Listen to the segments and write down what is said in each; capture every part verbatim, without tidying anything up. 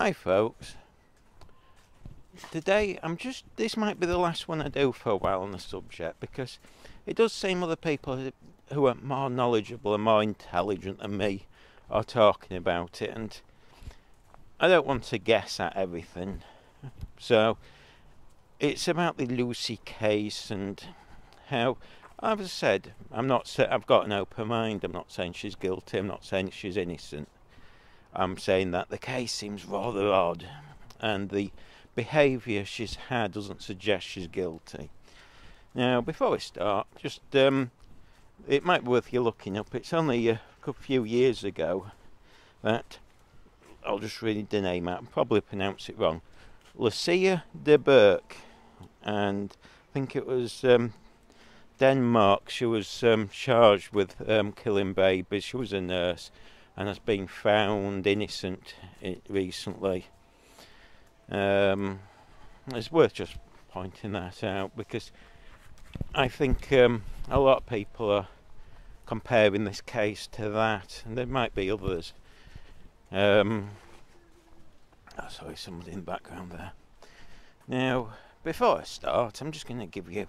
Hi folks, today I'm just, this might be the last one I do for a while on the subject, because it does seem other people who are more knowledgeable and more intelligent than me are talking about it, and I don't want to guess at everything. So it's about the Lucy case and how, as I said, I'm not, I've got an open mind. I'm not saying she's guilty, I'm not saying she's innocent. I'm saying that the case seems rather odd, and the behaviour she's had doesn't suggest she's guilty. Now, before I start, just um, it might be worth you looking up. It's only a few years ago that, I'll just read the name out, I'll probably pronounce it wrong, Lucia de Berk, and I think it was um, Denmark. She was um, charged with um, killing babies. She was a nurse and has been found innocent recently. Um, it's worth just pointing that out, because I think um, a lot of people are comparing this case to that, and there might be others. Um, oh, sorry, somebody in the background there. Now, before I start, I'm just going to give you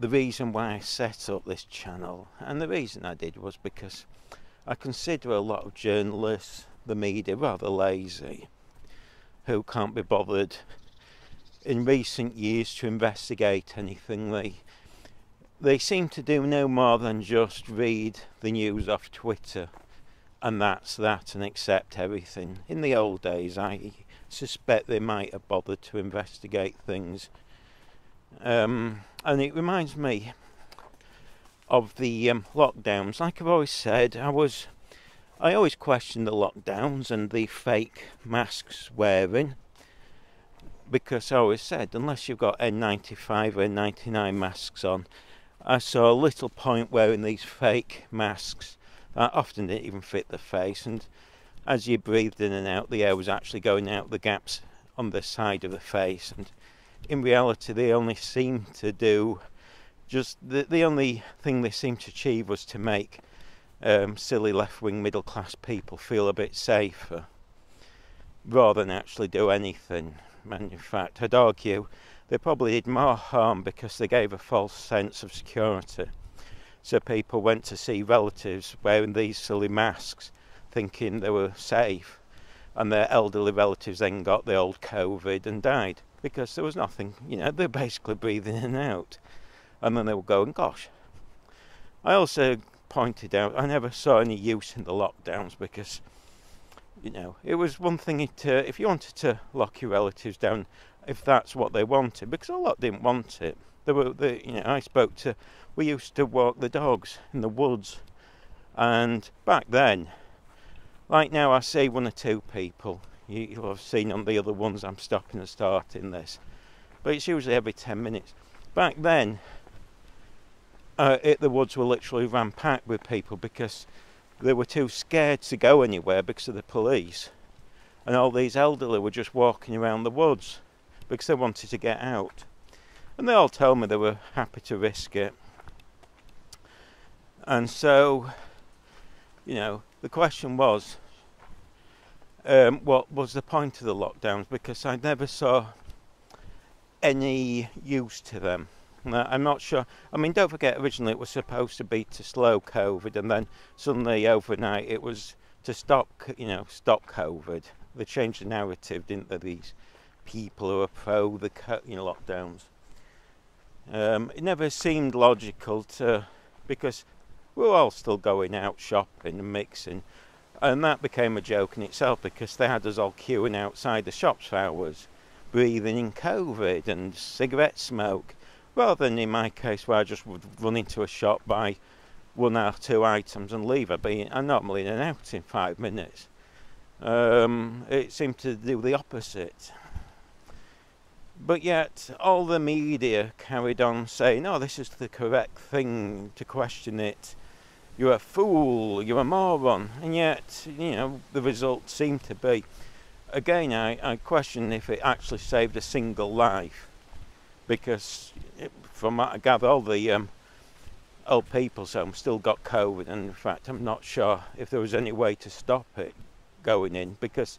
the reason why I set up this channel, and the reason I did was because I consider a lot of journalists, the media, rather lazy, who can't be bothered in recent years to investigate anything. They, they seem to do no more than just read the news off Twitter, and that's that, and accept everything. In the old days, I suspect they might have bothered to investigate things. Um, and it reminds me of the um, lockdowns. Like I've always said, I was, I always questioned the lockdowns and the fake masks wearing, because I always said, unless you've got N ninety-five or N ninety-nine masks on, I saw little point wearing these fake masks that often didn't even fit the face, and as you breathed in and out, the air was actually going out the gaps on the side of the face, and in reality they only seem to do just the, the only thing they seemed to achieve was to make um, silly left-wing middle-class people feel a bit safer, rather than actually do anything. And in fact, I'd argue they probably did more harm, because they gave a false sense of security. So people went to see relatives wearing these silly masks, thinking they were safe, and their elderly relatives then got the old COVID and died, because there was nothing, you know, they're basically breathing in and out. And then they were going, gosh. I also pointed out I never saw any use in the lockdowns, because, you know, it was one thing to, if you wanted to lock your relatives down, if that's what they wanted, because a lot didn't want it. There were, they, you know, I spoke to, we used to walk the dogs in the woods, and back then, like now, I see one or two people. You, you'll have seen on the other ones I'm stopping and starting this, but it's usually every ten minutes. Back then, Uh, it, the woods were literally ran packed with people, because they were too scared to go anywhere because of the police, and all these elderly were just walking around the woods because they wanted to get out, and they all told me they were happy to risk it. And so, you know, the question was, um, what was the point of the lockdowns, because I never saw any use to them. I'm not sure. I mean, don't forget, originally it was supposed to be to slow COVID, and then suddenly overnight it was to stop, you know, stop COVID. They changed the narrative, didn't they, these people who are pro the, you know, lockdowns. Um, it never seemed logical to, because we're all still going out shopping and mixing, and that became a joke in itself, because they had us all queuing outside the shops for hours, breathing in COVID and cigarette smoke. Rather than in my case, where I just would run into a shop, buy one or two items and leave. I'd be normally in and out in five minutes. Um, it seemed to do the opposite. But yet, all the media carried on saying, oh, this is the correct thing to question it. You're a fool, you're a moron. And yet, you know, the result seemed to be, again, I, I question if it actually saved a single life. Because from what I gather, all the um, old people's home still got COVID, and in fact I'm not sure if there was any way to stop it going in, because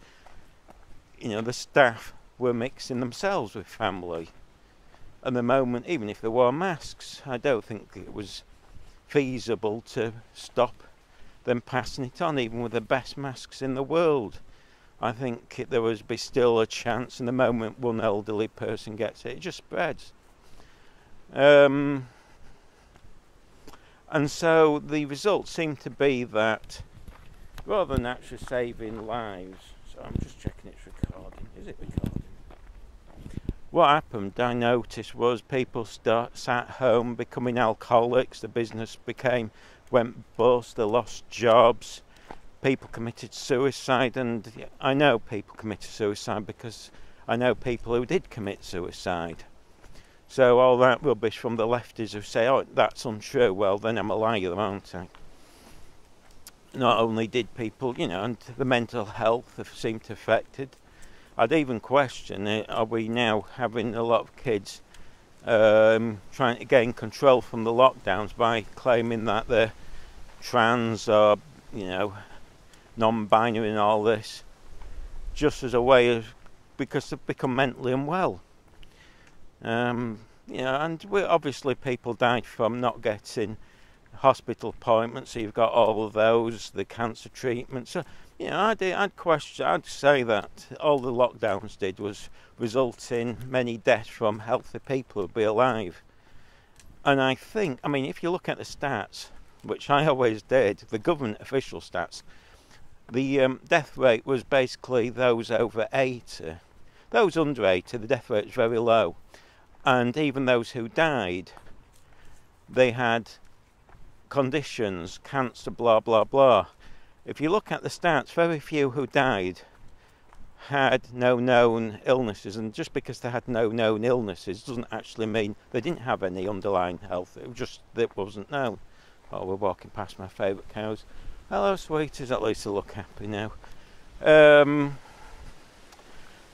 you know, the staff were mixing themselves with family. At the moment, even if there were masks, I don't think it was feasible to stop them passing it on, even with the best masks in the world. I think there would be still a chance, and the moment one elderly person gets it, it just spreads. Um, and so the result seemed to be that, rather than actually saving lives, so I'm just checking it's recording, is it recording? What happened, I noticed, was people start, sat home becoming alcoholics, the business became, went bust, they lost jobs, people committed suicide, and I know people committed suicide because I know people who did commit suicide. So all that rubbish from the lefties who say, oh, that's untrue, well, then I'm a liar, aren't I? Not only did people, you know, and the mental health seemed affected, I'd even question it, are we now having a lot of kids um, trying to gain control from the lockdowns by claiming that they're trans or, you know, non-binary and all this, just as a way of, because they've become mentally unwell. Um, you know, and we're, obviously people died from not getting hospital appointments, so you've got all of those, the cancer treatments. So, you know, I'd, I'd question, I'd say that all the lockdowns did was result in many deaths from healthy people who'd be alive. And I think, I mean, if you look at the stats, which I always did, the government official stats, the um, death rate was basically those over eighty. Those under eighty, the death rate was very low. And even those who died, they had conditions, cancer, blah, blah, blah. If you look at the stats, very few who died had no known illnesses, and just because they had no known illnesses doesn't actually mean they didn't have any underlying health, it was just that wasn't known. Oh, we're walking past my favourite cows. Hello, sweeties, at least they look happy now. Um,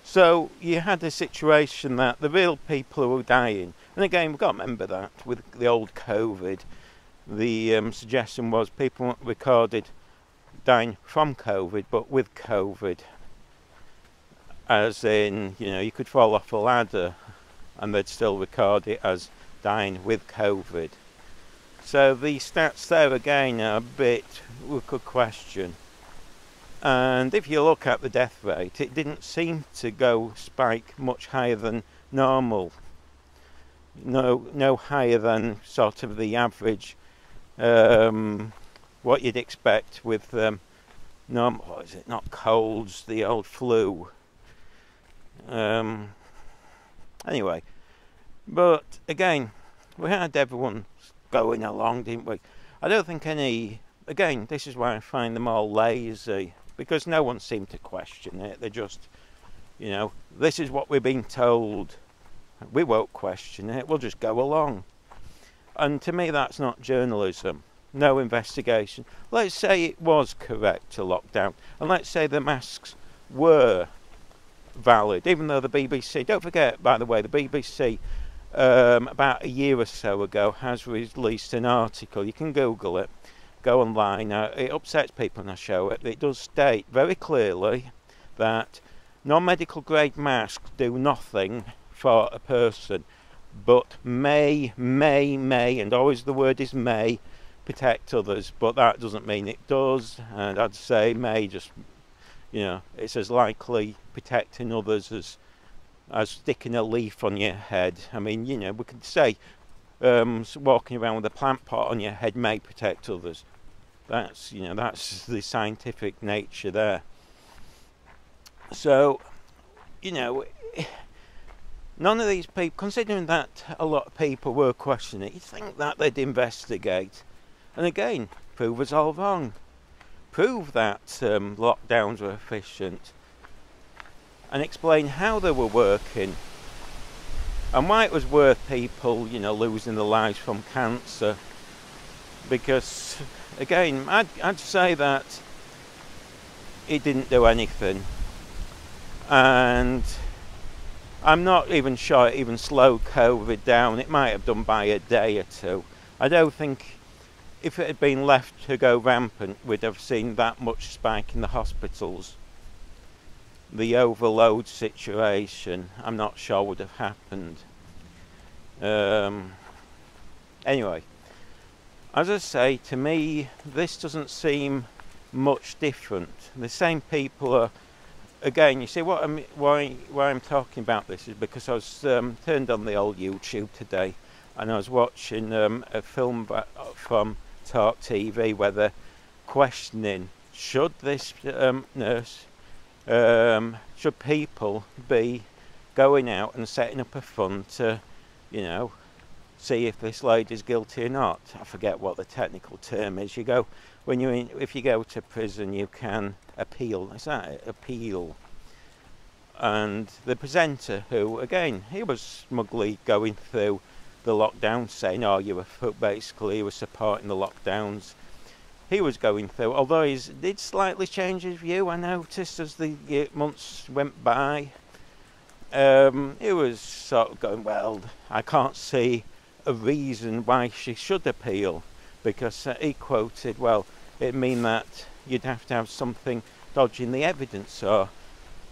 so you had a situation that the real people who were dying, and again, we've got to remember that with the old COVID, the um, suggestion was people weren't recorded dying from COVID, but with COVID, as in, you know, you could fall off a ladder and they'd still record it as dying with COVID. So the stats there again are a bit we could question. And if you look at the death rate, it didn't seem to go spike much higher than normal, no no higher than sort of the average, um, what you'd expect with um, normal, what is it, not colds, the old flu. Um, anyway, but again, we had everyone going along, didn't we? I don't think any, again, this is why I find them all lazy, because no one seemed to question it. They just, you know, this is what we've been told. We won't question it, we'll just go along. And to me, that's not journalism. No investigation. Let's say it was correct to lock down, and let's say the masks were valid, even though the B B C, don't forget, by the way, the B B C um, about a year or so ago has released an article, you can Google it, go online, uh, it upsets people when I show it, it does state very clearly that non-medical grade masks do nothing for a person, but may, may, may, and always the word is may, protect others, but that doesn't mean it does, and I'd say may just, you know, it's as likely protecting others as as sticking a leaf on your head. I mean, you know, we could say um, walking around with a plant pot on your head may protect others. That's, you know, that's the scientific nature there. So, you know, none of these people, considering that a lot of people were questioning it, you'd think that they'd investigate. And again, prove us all wrong. Prove that um, lockdowns were efficient. And explain how they were working. And why it was worth people, you know, losing their lives from cancer. Because, again, I'd, I'd say that it didn't do anything. And I'm not even sure it even slowed COVID down. It might have done by a day or two. I don't think, if it had been left to go rampant, we'd have seen that much spike in the hospitals. the overload situation, I'm not sure would have happened. Um, anyway, as I say, to me, this doesn't seem much different. The same people are, again, you see, what I'm, why, why I'm talking about this is because I was um, turned on the old YouTube today, and I was watching um, a film from Talk T V where they're questioning, should this um, nurse, um, should people be going out and setting up a fund to, you know, see if this lady's guilty or not? I forget what the technical term is. You go, when you in, if you go to prison, you can appeal. Is that it? Appeal. And the presenter, who again, he was smugly going through the lockdowns, saying, "Oh, you were basically you were supporting the lockdowns." He was going through, although he did slightly change his view, I noticed, as the months went by. Um, he was sort of going, well, I can't see a reason why she should appeal, because uh, he quoted, well, it'd mean that you'd have to have something dodging the evidence or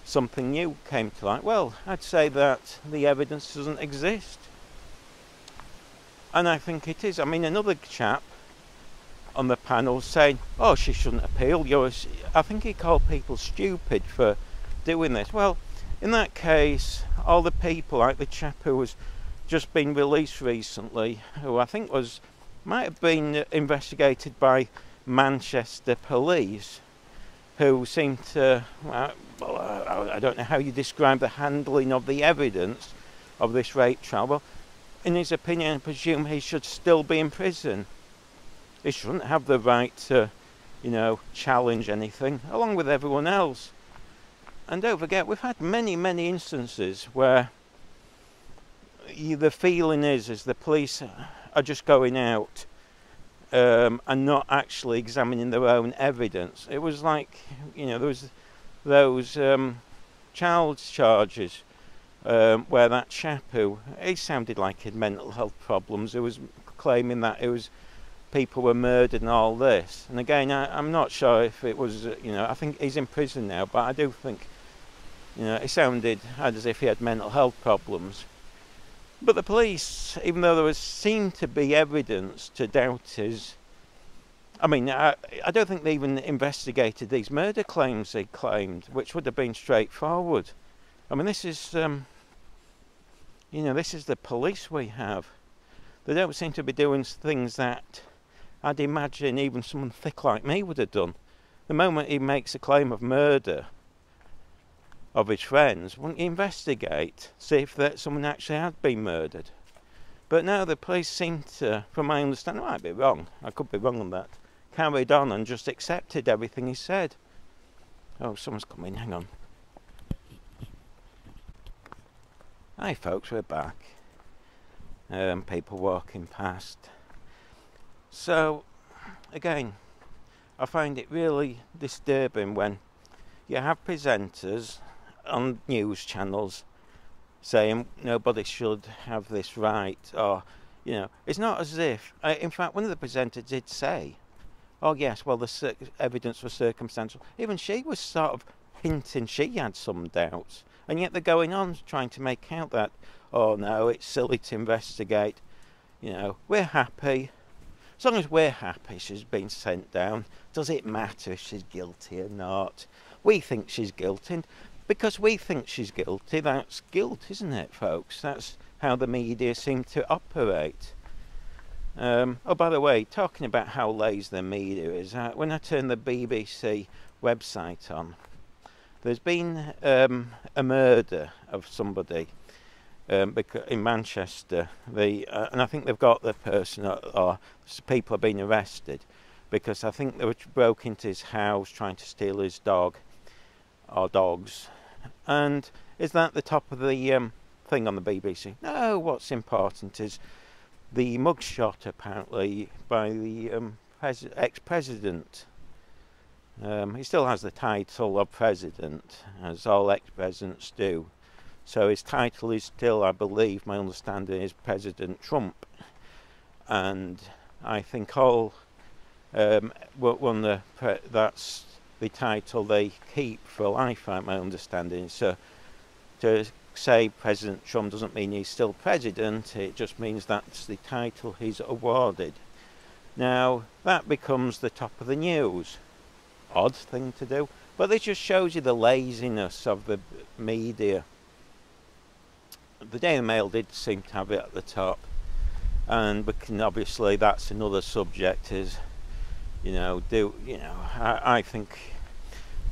something new came to light. Well, I'd say that the evidence doesn't exist. And I think it is. I mean, another chap on the panel saying, oh, she shouldn't appeal. You're, I think he called people stupid for doing this. Well, in that case, all the people, like the chap who was just been released recently, who I think was, might have been investigated by Manchester police, who seemed to, well, I don't know how you describe the handling of the evidence of this rape trial. Well, in his opinion, I presume he should still be in prison. He shouldn't have the right to, you know, challenge anything, along with everyone else. And don't forget, we've had many, many instances where you, the feeling is, is the police are just going out um, and not actually examining their own evidence. It was like, you know, there was those um, child charges um, where that chap who, he sounded like he had mental health problems, who was claiming that it was people were murdered and all this, and again I, I'm not sure if it was, you know, I think he's in prison now, but I do think, you know, it sounded as if he had mental health problems. But the police, even though there was seemed to be evidence to doubt his, I mean I, I don't think they even investigated these murder claims they claimed, which would have been straightforward. I mean, this is um, you know, this is the police we have. They don't seem to be doing things that I'd imagine even someone thick like me would have done. The moment he makes a claim of murder of his friends, wouldn't he investigate, see if that someone actually had been murdered? But now the police seem to, from my understanding, I might be wrong, I could be wrong on that, carried on and just accepted everything he said. Oh, someone's come in, hang on. Hi folks, we're back. Um, people walking past. So, again, I find it really disturbing when you have presenters on news channels saying nobody should have this right, or, you know, it's not as if, uh, in fact, one of the presenters did say, oh yes, well, the evidence was circumstantial. Even she was sort of hinting she had some doubts, and yet they're going on trying to make out that, oh no, it's silly to investigate, you know, we're happy. As long as we're happy she's been sent down, does it matter if she's guilty or not? We think she's guilty, and because we think she's guilty, that's guilt, isn't it, folks? That's how the media seem to operate. Um, oh, by the way, talking about how lazy the media is, I, when I turn the B B C website on, there's been um, a murder of somebody um, in Manchester, the, uh, and I think they've got the person, or, or people have been arrested, because I think they were broke into his house trying to steal his dog, or dogs. And is that the top of the um, thing on the B B C? No, what's important is the mugshot, apparently, by the um, ex-president. Um, he still has the title of president, as all ex-presidents do. So his title is still, I believe, my understanding is President Trump. And I think all, um, one the pre that's the title they keep for life, like my understanding. So to say President Trump doesn't mean he's still president, it just means that's the title he's awarded. Now that becomes the top of the news. Odd thing to do, but this just shows you the laziness of the media. The Daily Mail did seem to have it at the top, and we can, obviously that's another subject, is, you know, do you know, I, I think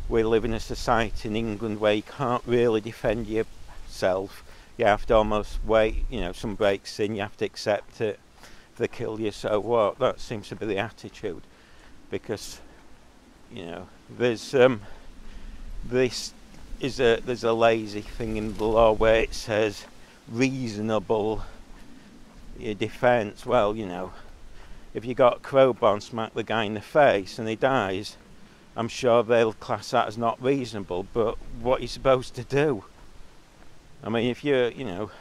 we live in a society in England where you can't really defend yourself. You have to almost wait, you know, some breaks in, you have to accept it. If they kill you, so what? That seems to be the attitude, because, you know, there's um, this is a there's a lazy thing in the law where it says reasonable defence. Well, you know, if you got a crowbar and smack the guy in the face and he dies, I'm sure they'll class that as not reasonable. But what are you supposed to do? I mean, if you're, you know,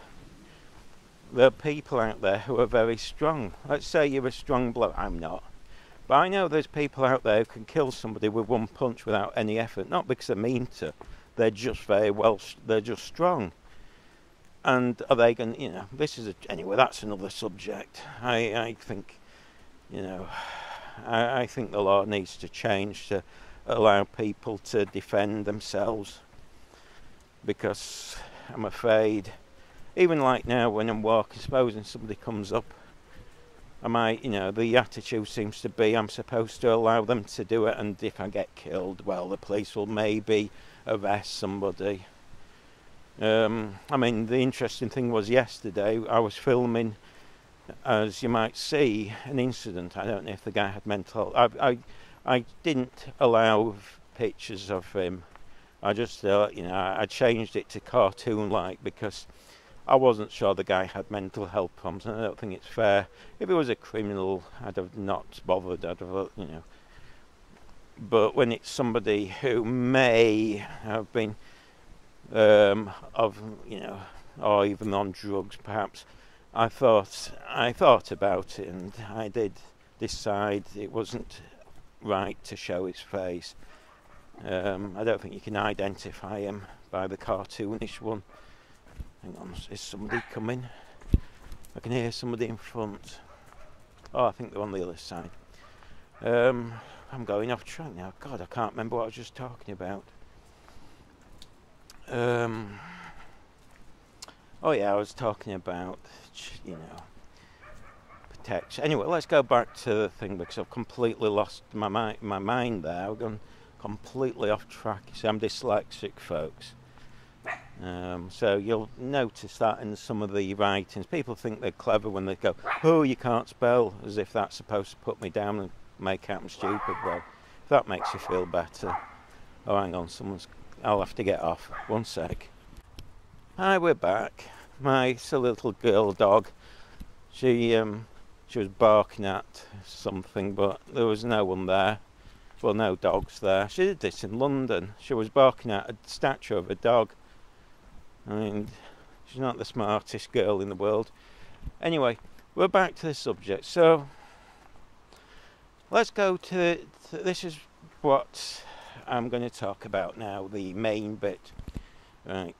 there are people out there who are very strong. Let's say you're a strong bloke. I'm not. But I know there's people out there who can kill somebody with one punch without any effort. Not because they're mean to. They're just very well, they're just strong. And are they going to, you know, this is, a, anyway, that's another subject. I, I think, you know, I, I think the law needs to change to allow people to defend themselves. Because I'm afraid, even like now when I'm walking, supposing somebody comes up, I might, you know, the attitude seems to be I'm supposed to allow them to do it, and if I get killed, well, the police will maybe arrest somebody. Um, I mean, the interesting thing was yesterday I was filming, as you might see, an incident. I don't know if the guy had mental... I, I, I didn't allow pictures of him. I just, uh, you know, I changed it to cartoon-like because I wasn't sure the guy had mental health problems, and I don't think it's fair. If he was a criminal, I'd have not bothered. I'd have, you know. But when it's somebody who may have been... Um, of, you know, or even on drugs perhaps, I thought I thought about it, and I did decide it wasn't right to show his face. Um, I don't think you can identify him by the cartoonish one. Hang on, is somebody coming? I can hear somebody in front. Oh, I think they're on the other side. Um, I'm going off track now. God, I can't remember what I was just talking about. Um, oh yeah, I was talking about, you know, protection. Anyway, let's go back to the thing because I've completely lost my mi my mind there. I've gone completely off track. So I'm dyslexic, folks. Um, so you'll notice that in some of the writings. People think they're clever when they go, oh, you can't spell, as if that's supposed to put me down and make out I'm stupid. Well, if that makes you feel better. Oh, hang on, someone's... I'll have to get off. One sec. Hi, we're back. My little girl dog, she um, she was barking at something, but there was no one there. Well, no dogs there. She did this in London. She was barking at a statue of a dog. I mean, she's not the smartest girl in the world. Anyway, we're back to the subject. So, let's go to... to this is what... I'm going to talk about now, the main bit, right,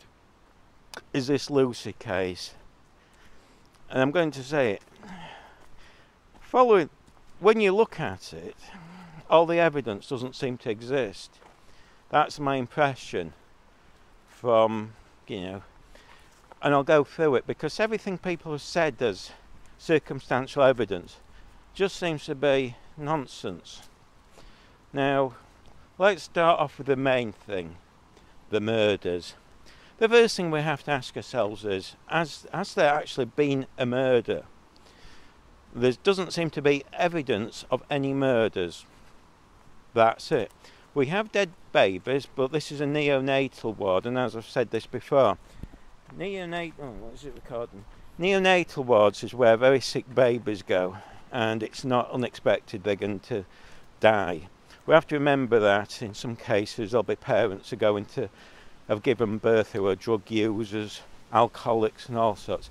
is this Lucy case. And I'm going to say it, following, when you look at it, all the evidence doesn't seem to exist. That's my impression from, you know, and I'll go through it, because everything people have said as circumstantial evidence just seems to be nonsense. Now, let's start off with the main thing, the murders. The first thing we have to ask ourselves is, has, has there actually been a murder? There doesn't seem to be evidence of any murders. That's it. We have dead babies, but this is a neonatal ward, and as I've said this before, neonatal, oh, what is it recording? Neonatal wards is where very sick babies go, and it's not unexpected they're going to die. We have to remember that in some cases there'll be parents who are going to have given birth who are drug users, alcoholics and all sorts.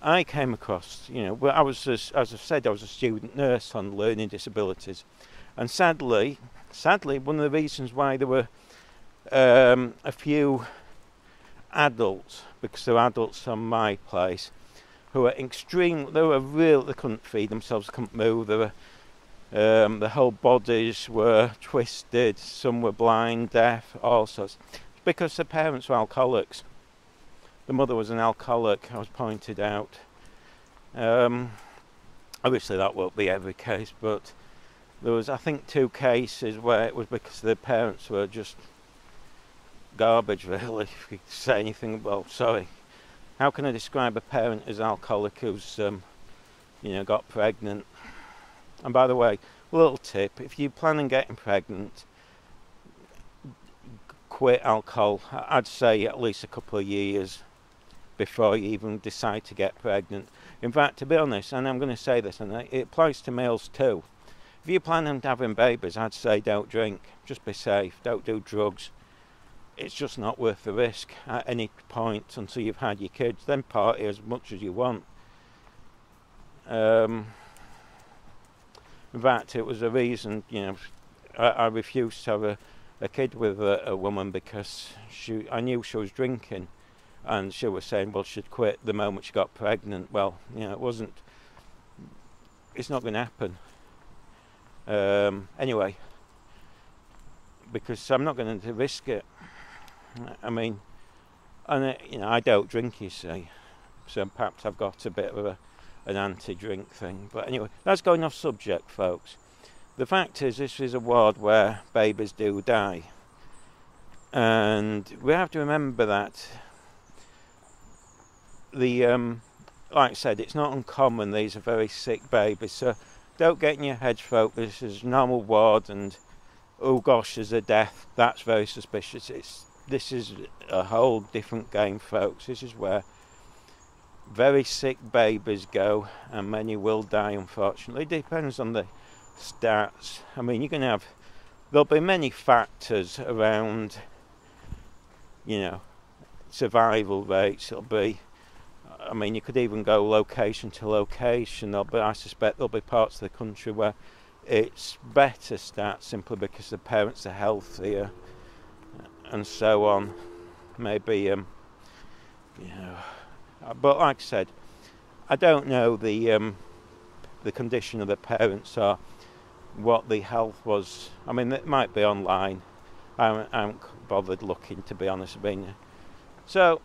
I came across, you know, well, I was, as I've said, I was a student nurse on learning disabilities, and sadly sadly, one of the reasons why there were um, a few adults, because there were adults on my place, who were extreme, they were real, they couldn't feed themselves, couldn't move, they were, um, their whole bodies were twisted, some were blind, deaf, all sorts. Because their parents were alcoholics. The mother was an alcoholic, I was pointed out. Um, obviously that won't be every case, but there was, I think, two cases where it was because their parents were just garbage, really, if you say anything, well, sorry. How can I describe a parent as alcoholic who's, um, you know, got pregnant? And by the way, little tip, if you plan on getting pregnant, quit alcohol. I'd say at least a couple of years before you even decide to get pregnant. In fact, to be honest, and I'm going to say this, and it applies to males too. If you plan on having babies, I'd say don't drink. Just be safe. Don't do drugs. It's just not worth the risk at any point until you've had your kids. Then party as much as you want. Um, in fact, it was a reason, you know, I, I refused to have a, a kid with a, a woman because she, I knew she was drinking. And she was saying, well, she'd quit the moment she got pregnant. Well, you know, it wasn't, it's not going to happen. Um, anyway, because I'm not going to risk it. I mean, and it, you know, I don't drink, you see, so perhaps I've got a bit of a, an anti-drink thing. But anyway, that's going off subject, folks. The fact is, this is a world where babies do die, and we have to remember that. The, um, like I said, it's not uncommon. These are very sick babies, so don't get in your head, folks. This is normal ward, and oh gosh, there's a death. That's very suspicious. It's This is a whole different game, folks. This is where very sick babies go, and many will die, unfortunately. It depends on the stats. I mean, you can have, there'll be many factors around, you know, survival rates. It'll be, I mean, you could even go location to location. There'll be, I suspect there'll be parts of the country where it's better stats simply because the parents are healthier. And so on, maybe, um, you know, but like I said, I don't know the um, the condition of the parents or what the health was. I mean, it might be online. I haven't, I haven't bothered looking, to be honest. I mean, so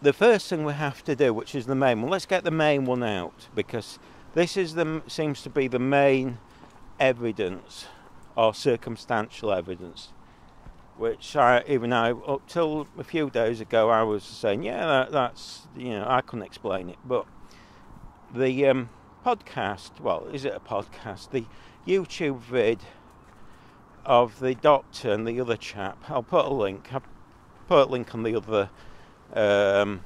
the first thing we have to do, which is the main one, let's get the main one out, because this is the seems to be the main evidence or circumstantial evidence. Which I, even I, up till a few days ago, I was saying, yeah, that, that's, you know, I couldn't explain it. But the um, podcast, well, is it a podcast? The YouTube vid of the doctor and the other chap. I'll put a link. I'll put a link on the other, um,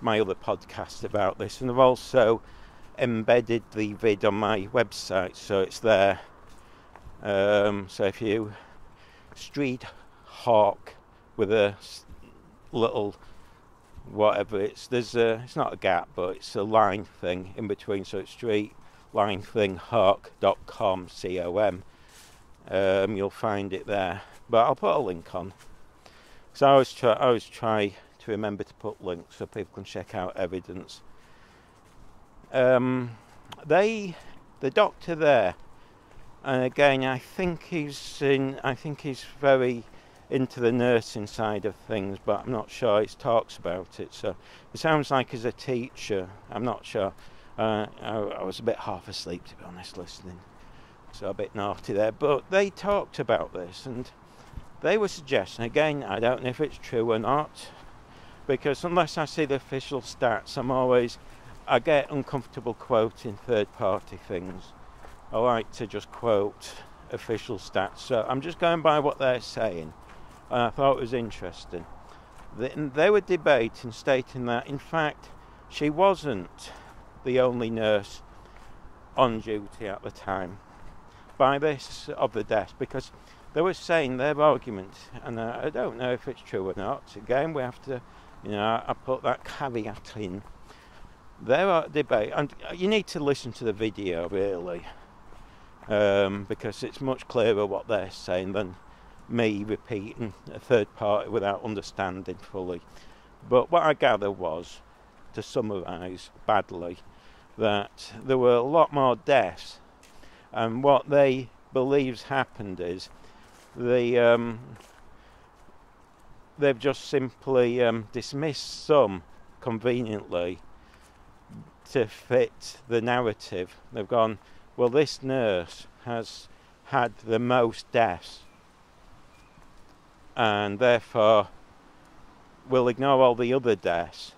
my other podcast about this. And I've also embedded the vid on my website, so it's there. Um, so if you... Street Hawk with a little whatever it's there's a it's not a gap but it's a line thing in between, so it's street line thing hawk dot com C O M. Um, you'll find it there, but I'll put a link on. So I always try I always try to remember to put links so people can check out evidence. Um, they the doctor there. And again, I think he's in. I think he's very into the nursing side of things, but I'm not sure. He talks about it, so it sounds like he's a teacher. I'm not sure. Uh, I, I was a bit half asleep, to be honest, listening, so a bit naughty there. But they talked about this, and they were suggesting. Again, I don't know if it's true or not, because unless I see the official stats, I'm always I get uncomfortable quoting third-party things. I like to just quote official stats, so I'm just going by what they're saying, and I thought it was interesting. They, they were debating, stating that, in fact, she wasn't the only nurse on duty at the time by this of the death, because they were saying their argument, and I don't know if it's true or not. Again, we have to, you know, I put that caveat in. There are debate, and you need to listen to the video, really. um, because it's much clearer what they're saying than me repeating a third party without understanding fully. But what I gather was, to summarise badly, that there were a lot more deaths, and what they believes happened is the um, they've just simply um, dismissed some conveniently to fit the narrative. They've gone, well, this nurse has had the most deaths, and therefore we'll ignore all the other deaths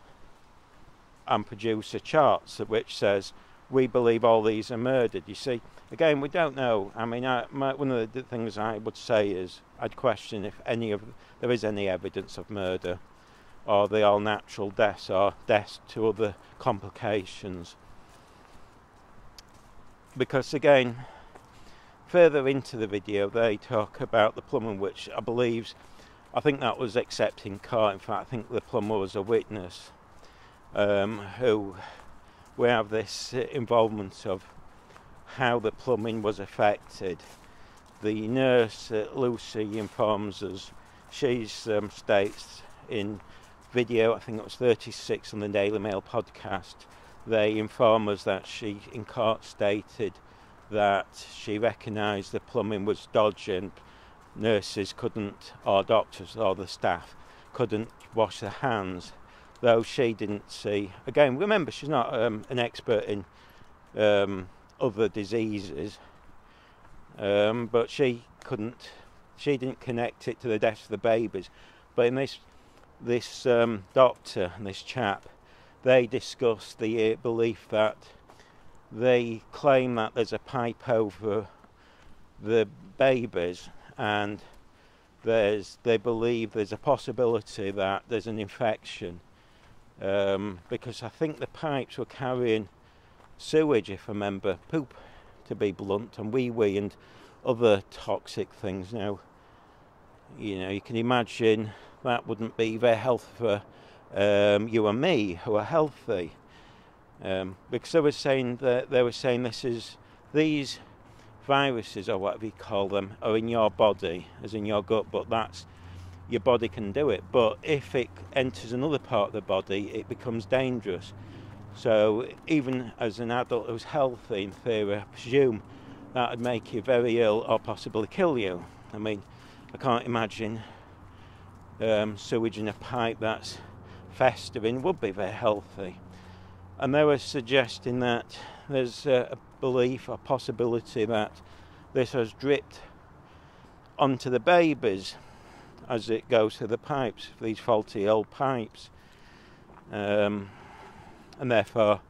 and produce a chart which says we believe all these are murdered. You see, again, we don't know. I mean, I, my, one of the things I would say is I'd question if any of there is any evidence of murder, or the all-natural deaths, or deaths to other complications. Because again, further into the video, they talk about the plumber, which I believe, I think that was accepted in court. In fact, I think the plumber was a witness um, who we have this involvement of how the plumbing was affected. The nurse, uh, Lucy, informs us, she um, states in video, I think it was thirty-six on the Daily Mail podcast, they inform us that she in court stated that she recognised the plumbing was dodgy and nurses couldn't, or doctors or the staff couldn't wash their hands, though she didn't see. Again, remember, she's not um, an expert in um, other diseases, um, but she couldn't, she didn't connect it to the deaths of the babies. But in this this um, doctor and this chap, they discussed the belief that they claim that there's a pipe over the babies, and there's they believe there's a possibility that there's an infection, um, because I think the pipes were carrying sewage, if I remember, poop, to be blunt, and wee wee and other toxic things. Now, you know, you can imagine that wouldn't be very healthy for um, you and me who are healthy, um, because they were saying that they were saying this is these viruses, or whatever you call them, are in your body, as in your gut, but that's your body can do it. But if it enters another part of the body, it becomes dangerous. So even as an adult who's healthy, in theory, I presume that would make you very ill or possibly kill you. I mean, I can't imagine um, sewage in a pipe that's festering would be very healthy. And they were suggesting that there's a belief or possibility that this has dripped onto the babies as it goes through the pipes, these faulty old pipes. Um, and therefore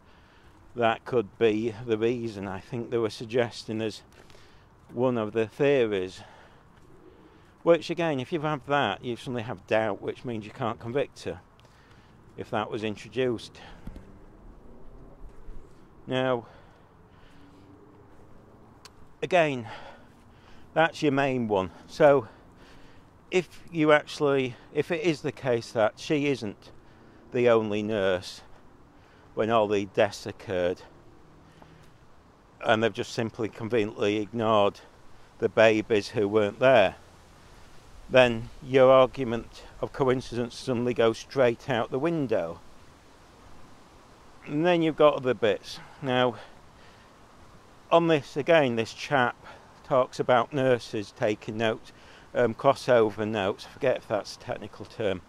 that could be the reason. I think they were suggesting as one of the theories, which again, if you have that, you suddenly have doubt, which means you can't convict her if that was introduced. Now, again, that's your main one. So if you actually, if it is the case that she isn't the only nurse when all the deaths occurred, and they've just simply conveniently ignored the babies who weren't there, then your argument of coincidence suddenly goes straight out the window. And then you've got other bits. Now, on this, again, this chap talks about nurses taking notes, um, crossover notes, I forget if that's a technical term,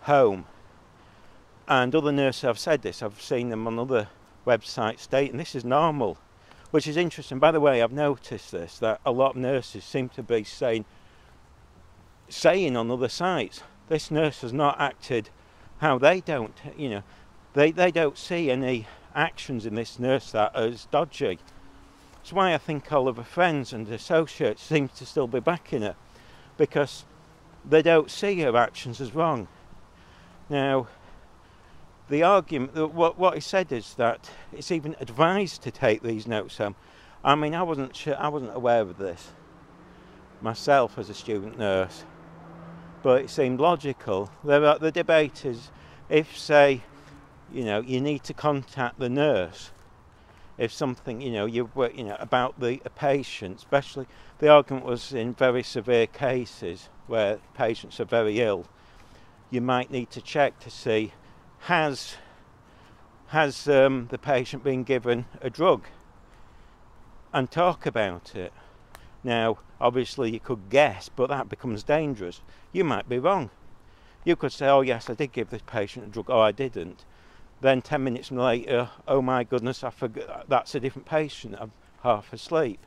home. And other nurses have said this, I've seen them on other websites stating this is normal, which is interesting. By the way, I've noticed this, that a lot of nurses seem to be saying, saying on other sites, this nurse has not acted how they don't, you know, they, they don't see any actions in this nurse that are dodgy. That's why I think all of her friends and associates seem to still be backing her, because they don't see her actions as wrong. Now, the argument, what, what he said is that it's even advised to take these notes home. I mean, I wasn't sure, I wasn't aware of this myself as a student nurse, but it seemed logical. The, the debate is if, say, you know, you need to contact the nurse if something, you know, you were, you know, about the patient, especially the argument was in very severe cases where patients are very ill, you might need to check to see has has um, the patient been given a drug, and talk about it. Now, obviously you could guess, but that becomes dangerous. You might be wrong. You could say, oh yes, I did give this patient a drug, or I didn't. Then ten minutes later, oh my goodness, I forgot, that's a different patient, I'm half asleep.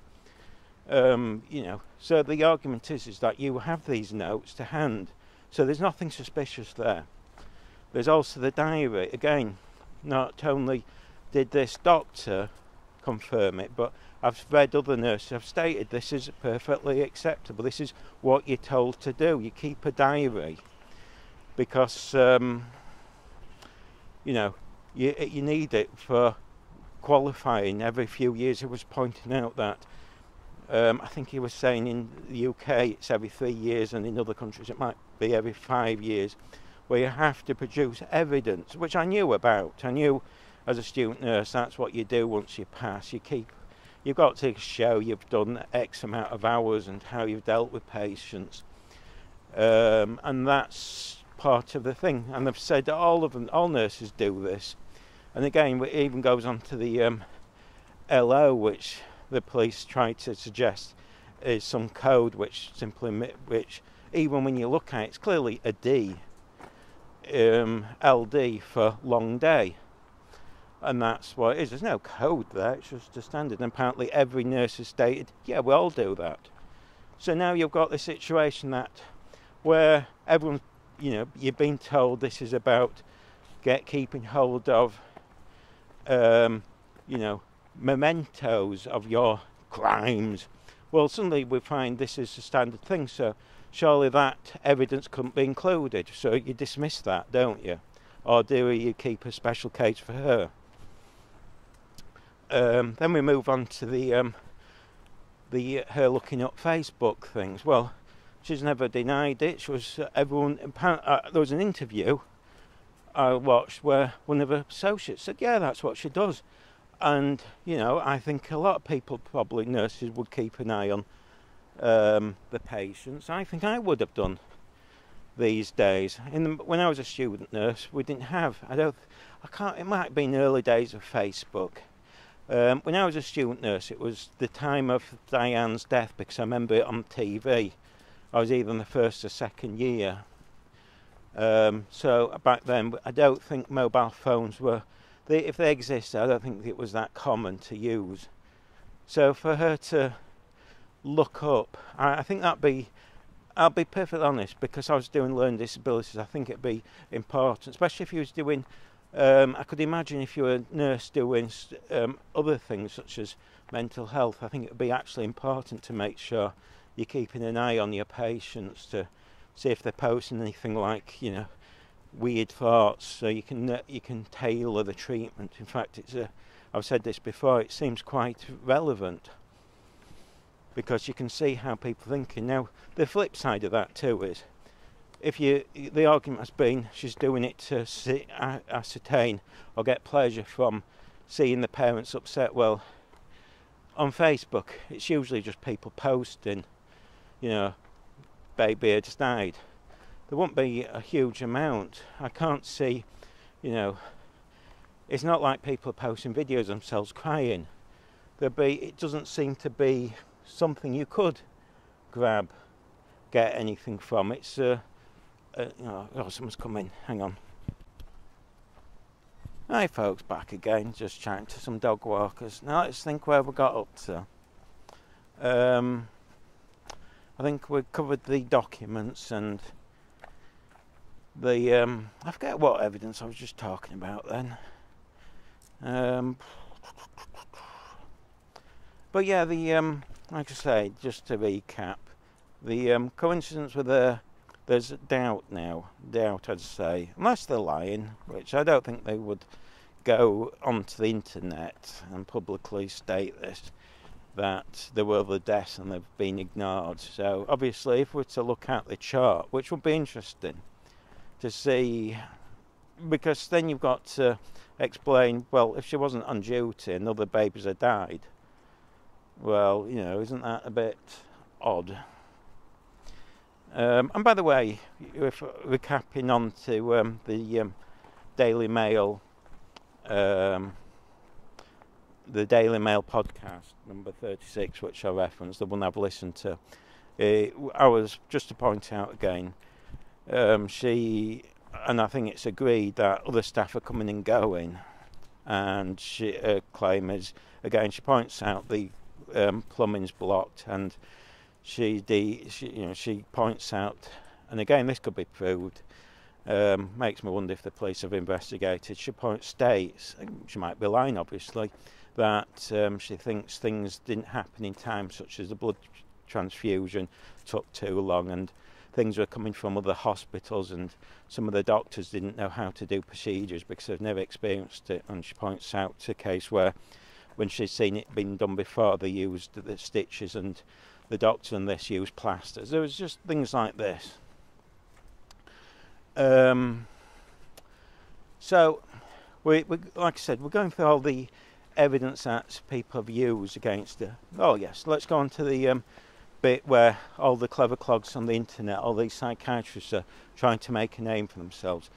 Um, you know, so the argument is, is that you have these notes to hand, so there's nothing suspicious there. There's also the diary. Again, not only did this doctor confirm it, but I've read other nurses have stated this is perfectly acceptable. This is what you're told to do. You keep a diary because, um, you know, you, you need it for qualifying every few years. It was pointing out that, um, I think he was saying in the U K it's every three years and in other countries it might be every five years, where you have to produce evidence, which I knew about. I knew as a student nurse that's what you do once you pass. You keep, you've got to show you've done X amount of hours and how you've dealt with patients. Um, and that's part of the thing, and they've said that all of them, all nurses do this. And again, it even goes on to the um, L O, which the police try to suggest is some code, which simply, which even when you look at it, it's clearly a D, um, L D for long day, and that's what it is. There's no code there; it's just a standard. And apparently, every nurse has stated, "Yeah, we all do that." So now you've got the situation that where everyone's, you know, you've been told this is about get keeping hold of, um, you know, mementos of your crimes. Well, suddenly we find this is a standard thing, so surely that evidence couldn't be included. So you dismiss that, don't you? Or do you keep a special case for her? Um, then we move on to the um, the her looking up Facebook things. Well, she's never denied it. She was everyone. Uh, there was an interview I watched where one of her associates said, "Yeah, that's what she does," and you know, I think a lot of people, probably nurses, would keep an eye on um, the patients. I think I would have done these days. In the, when I was a student nurse, we didn't have. I don't. I can't. It might have been early days of Facebook. Um, when I was a student nurse, it was the time of Diane's death because I remember it on T V. I was either in the first or second year. Um, so back then, I don't think mobile phones were, they, if they existed, I don't think it was that common to use. So for her to look up, I, I think that'd be, I'll be perfectly honest, because I was doing learning disabilities, I think it'd be important, especially if you was doing, um, I could imagine if you were a nurse doing um, other things such as mental health, I think it'd be actually important to make sure you're keeping an eye on your patients to see if they're posting anything like, you know, weird thoughts, so you can you can tailor the treatment. In fact, it's a, I've said this before, it seems quite relevant because you can see how people are thinking. Now, the flip side of that too is, if you, the argument has been she's doing it to ascertain or get pleasure from seeing the parents upset. Well, on Facebook, it's usually just people posting, you know, baby has died. There won't be a huge amount. I can't see, you know, it's not like people are posting videos themselves crying. There'll be, it doesn't seem to be something you could grab, get anything from. It's, uh, uh, oh, oh, someone's come in, hang on. Hi folks, back again, just chatting to some dog walkers. Now let's think where we got up to. Um, I think we covered the documents and the, um, I forget what evidence I was just talking about then. Um, but yeah, the, um, like I say, just to recap, the um, coincidence with the, there's doubt now, doubt I'd say, unless they're lying, which I don't think they would go onto the internet and publicly state this, that there were other deaths and they've been ignored. So obviously if we were to look at the chart, which would be interesting to see, because then you've got to explain, well, if she wasn't on duty and other babies had died, well, you know, isn't that a bit odd? Um, and by the way, if we're capping on to um, the um, Daily Mail, um, the Daily Mail podcast, number thirty-six, which I referenced, the one I've listened to, uh, I was, just to point out again, um, she, and I think it's agreed that other staff are coming and going, and she, her claim is, again, she points out the um, plumbing's blocked, and She, de, she, you know, she points out, and again this could be proved. Um, makes me wonder if the police have investigated. She points states, and she might be lying, obviously, that um, she thinks things didn't happen in time, such as the blood transfusion took too long, and things were coming from other hospitals, and some of the doctors didn't know how to do procedures because they've never experienced it. And she points out to a case where, when she's seen it being done before, they used the stitches and the doctor and this used plasters. There was just things like this. Um, so, we, we, like I said, we're going through all the evidence that people have used against her. Oh yes, let's go on to the um, bit where all the clever clogs on the internet, all these psychiatrists are trying to make a name for themselves.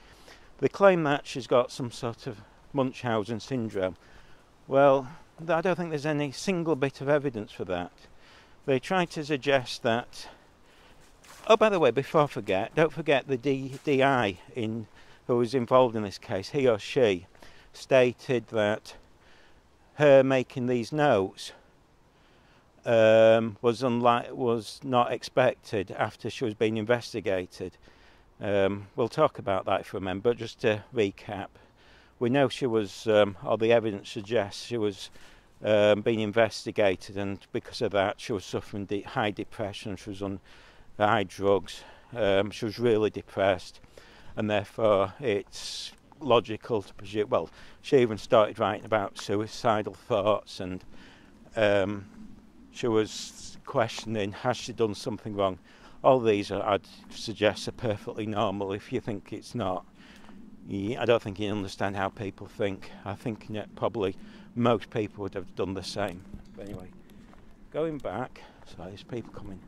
They claim that she's got some sort of Munchausen syndrome. Well, I don't think there's any single bit of evidence for that. They try to suggest that, oh, by the way, before I forget, don't forget the D I in, who was involved in this case, he or she, stated that her making these notes um, was, unlike, was not expected after she was being investigated. Um, we'll talk about that for a minute, but just to recap, we know she was, um, or the evidence suggests she was, Um, being investigated, and because of that she was suffering de high depression, she was on high drugs, um, she was really depressed, and therefore it's logical to presume, well, she even started writing about suicidal thoughts, and um, she was questioning, has she done something wrong? All these are, I'd suggest, are perfectly normal. If you think it's not, I don't think you understand how people think. I think yeah, probably most people would have done the same. But anyway, going back, sorry, there's people coming,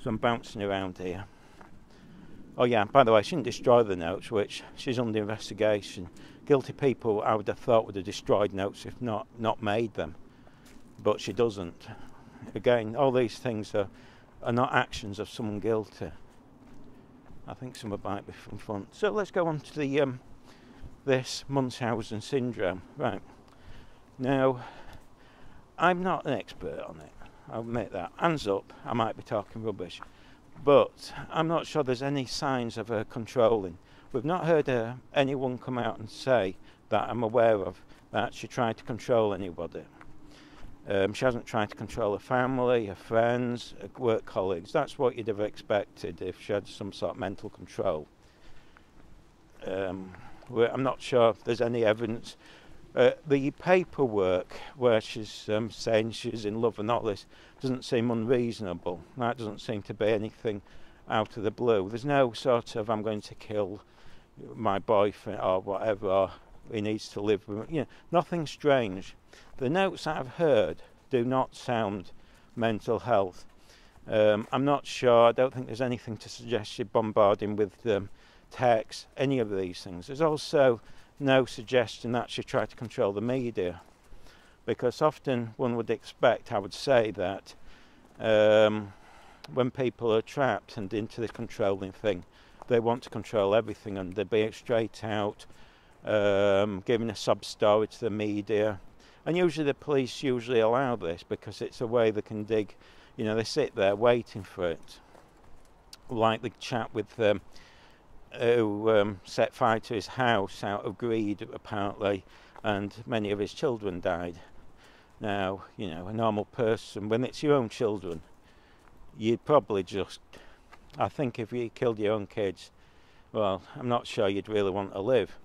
so I'm bouncing around here. Oh yeah, by the way, she didn't destroy the notes, which she's under investigation. Guilty people, I would have thought, would have destroyed notes, if not not made them, but she doesn't. Again, all these things are, are not actions of someone guilty. I think some might be from front. So let's go on to the um, this Munchausen syndrome. Right. Now, I'm not an expert on it. I'll admit that. Hands up, I might be talking rubbish. But I'm not sure there's any signs of her controlling. We've not heard uh, anyone come out and say, that I'm aware of, that she tried to control anybody. Um, she hasn't tried to control her family, her friends, her work colleagues. That's what you'd have expected if she had some sort of mental control. Um, I'm not sure if there's any evidence. Uh, the paperwork where she's um, saying she's in love and all this doesn't seem unreasonable. That doesn't seem to be anything out of the blue. There's no sort of, I'm going to kill my boyfriend or whatever, or he needs to live with me. You know, nothing strange. The notes that I've heard do not sound mental health. Um, I'm not sure, I don't think there's anything to suggest she bombarded him with um, text, any of these things. There's also no suggestion that she tried to control the media, because often one would expect, I would say, that um, when people are trapped and into the controlling thing, they want to control everything, and they'd be straight out um, giving a sub-story to the media. And usually the police usually allow this because it's a way they can dig, you know, they sit there waiting for it. Like the chap with um, who um, set fire to his house out of greed, apparently, and many of his children died. Now, you know, a normal person, when it's your own children, you'd probably just, I think if you killed your own kids, well, I'm not sure you'd really want to live.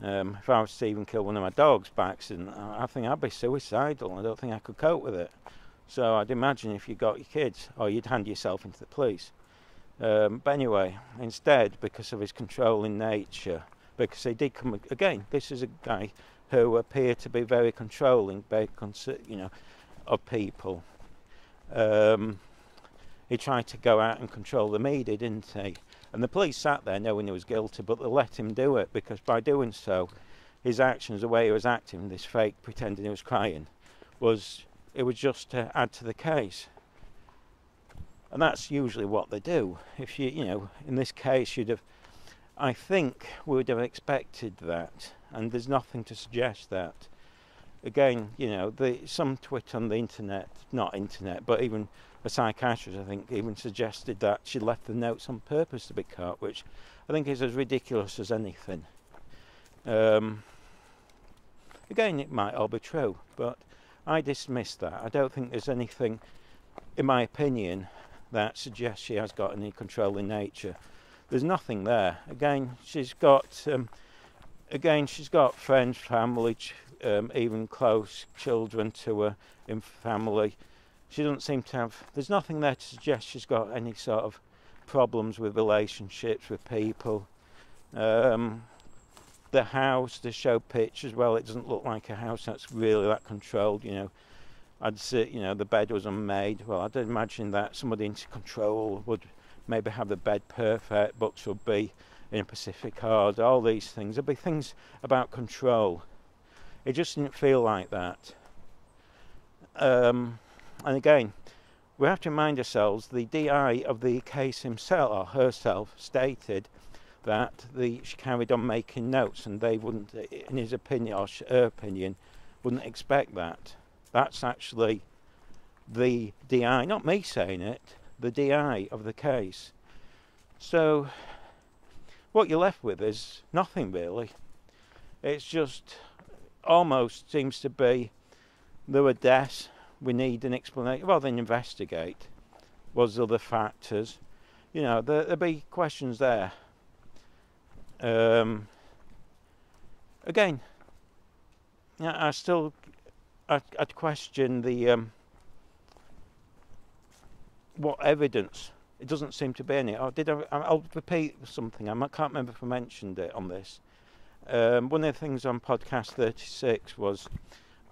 Um, if I was to even kill one of my dogs by accident, I think I'd be suicidal. I don't think I could cope with it. So I'd imagine if you got your kids, or you'd hand yourself into the police. Um, but anyway, instead, because of his controlling nature, because they did come again. This is a guy who appeared to be very controlling, very concerned, you know, of people. Um, he tried to go out and control the media, didn't he? And the police sat there knowing he was guilty, but they let him do it, because by doing so, his actions, the way he was acting, this fake pretending he was crying, was it was just to add to the case. And that's usually what they do. If you, you know, in this case, you'd have, I think, we would have expected that, and there's nothing to suggest that. Again, you know, the, some twit on the internet, not internet, but even a psychiatrist, I think, even suggested that she left the notes on purpose to be caught, which I think is as ridiculous as anything. Um, again, it might all be true, but I dismiss that. I don't think there's anything, in my opinion, that suggests she has got any control in nature. There's nothing there. Again, she's got, um, again, she's got friends, family, ch um, even close children to her in family. She doesn't seem to have. There's nothing there to suggest she's got any sort of problems with relationships with people. Um, the house, they show pictures. Well, it doesn't look like a house that's really that controlled, you know. I'd say, you know, the bed was unmade. Well, I'd imagine that somebody into control would maybe have the bed perfect, books would be in a Pacific Hard, all these things. There'd be things about control. It just didn't feel like that. Um, and again, we have to remind ourselves, the D I of the case himself, or herself, stated that the, she carried on making notes, and they wouldn't, in his opinion, or her opinion, wouldn't expect that. That's actually the D I, not me saying it, the D I of the case. So what you're left with is nothing really. It's just almost seems to be there were deaths, we need an explanation. Well, then investigate. Was there other factors? You know, there, there'll be questions there. Um, again, I still... I'd question the um, what evidence. It doesn't seem to be any. Oh, did I, I'll repeat something. I can't remember if I mentioned it on this. Um, one of the things on podcast thirty-six was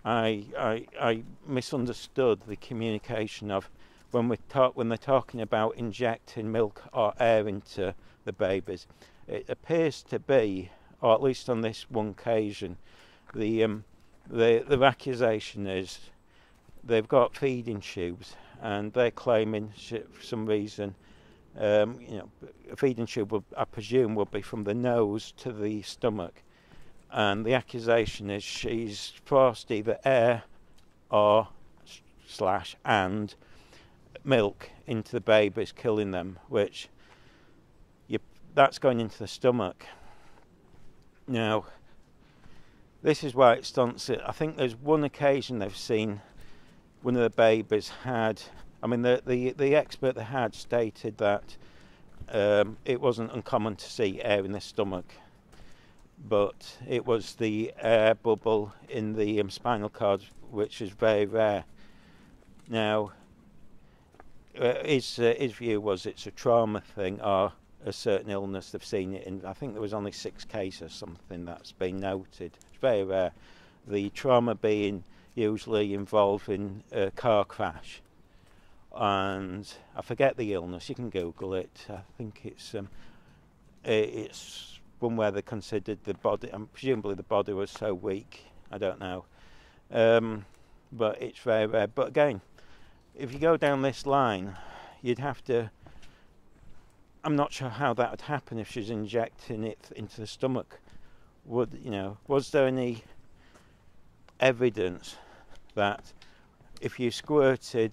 I, I I misunderstood the communication of when we talk when they're talking about injecting milk or air into the babies. It appears to be, or at least on this one occasion, the um, The, the accusation is they've got feeding tubes, and they're claiming she, for some reason, um, you know, a feeding tube would, I presume, would be from the nose to the stomach, and the accusation is she's forced either air or slash and milk into the babies, killing them, which you, that's going into the stomach. Now, this is why it stunts it. I think there's one occasion they've seen one of the babies had, I mean, the the, the expert they had stated that um, it wasn't uncommon to see air in the stomach, but it was the air bubble in the um, spinal cord, which is very rare. Now, uh, his, uh, his view was it's a trauma thing or a certain illness. They've seen it in, I think there was only six cases or something that's been noted. It's very rare. The trauma being usually involved in a car crash, and I forget the illness. You can Google it. I think it's um, it's one where they considered the body, and presumably the body was so weak. I don't know, um, but it's very rare. But again, if you go down this line, you'd have to. I'm not sure how that would happen if she's injecting it into the stomach. Would, you know, was there any evidence that if you squirted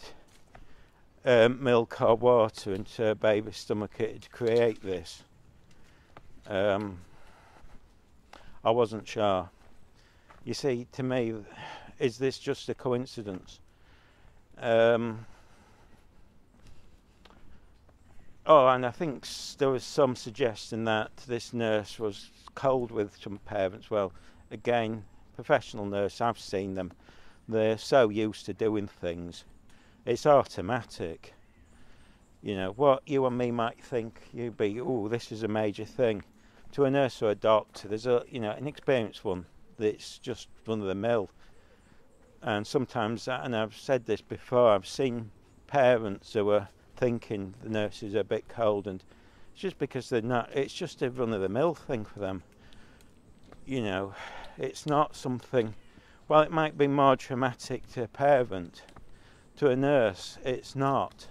um, milk or water into a baby's stomach, it'd create this? Um, I wasn't sure. You see, to me, is this just a coincidence? Um, Oh, and I think there was some suggestion that this nurse was cold with some parents. Well, again, professional nurse, I've seen them. They're so used to doing things. It's automatic. You know, what you and me might think, you'd be, oh, this is a major thing. to a nurse or a doctor. There's a, you know, an experienced one that's just run of the mill. And sometimes, and I've said this before, I've seen parents who are thinking the nurse is a bit cold, and it's just because they're not, it's just a run of the mill thing for them. You know, it's not something, while it might be more traumatic to a parent, to a nurse, it's not.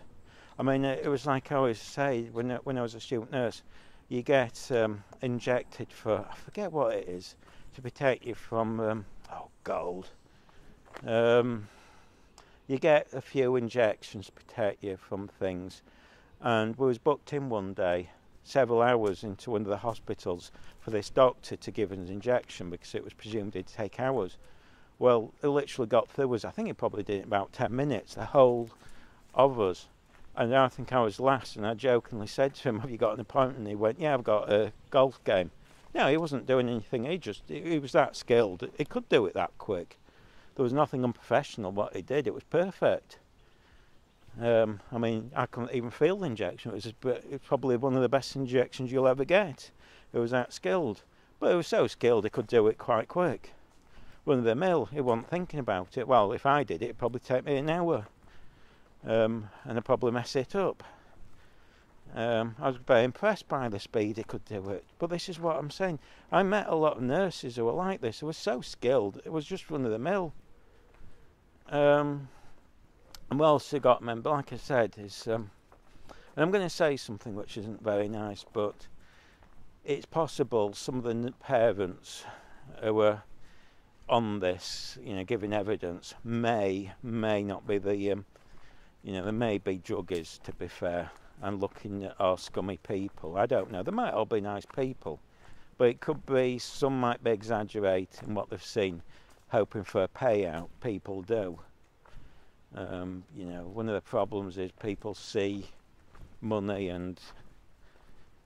I mean, it was like I always say, when, when I was a student nurse, you get um, injected for, I forget what it is, to protect you from, um, oh, gold. Um, you get a few injections to protect you from things, and we was booked in one day, several hours into one of the hospitals, for this doctor to give an injection because it was presumed it'd take hours. Well, it literally got through us, I think it probably did in about ten minutes, the whole of us, and I think I was last, and I jokingly said to him, have you got an appointment? And he went, yeah, I've got a golf game. No, he wasn't doing anything, he just, he was that skilled, he could do it that quick. There was nothing unprofessional what he did, it was perfect. Um, I mean, I couldn't even feel the injection, it was, it was probably one of the best injections you'll ever get. It was that skilled, but he was so skilled he could do it quite quick. Run of the mill, he wasn't thinking about it. Well, if I did it, it'd probably take me an hour, um, and I'd probably mess it up. Um, I was very impressed by the speed he could do it, but this is what I'm saying. I met a lot of nurses who were like this, who were so skilled, it was just run of the mill. Um, and what else I got, remember, like I said, is, um, and I'm going to say something which isn't very nice, but it's possible some of the parents who were on this, you know, giving evidence, may, may not be the, um, you know, there may be druggies, to be fair, and looking at our scummy people. I don't know, they might all be nice people, but it could be, some might be exaggerating what they've seen, hoping for a payout, people do. Um, you know, one of the problems is people see money, and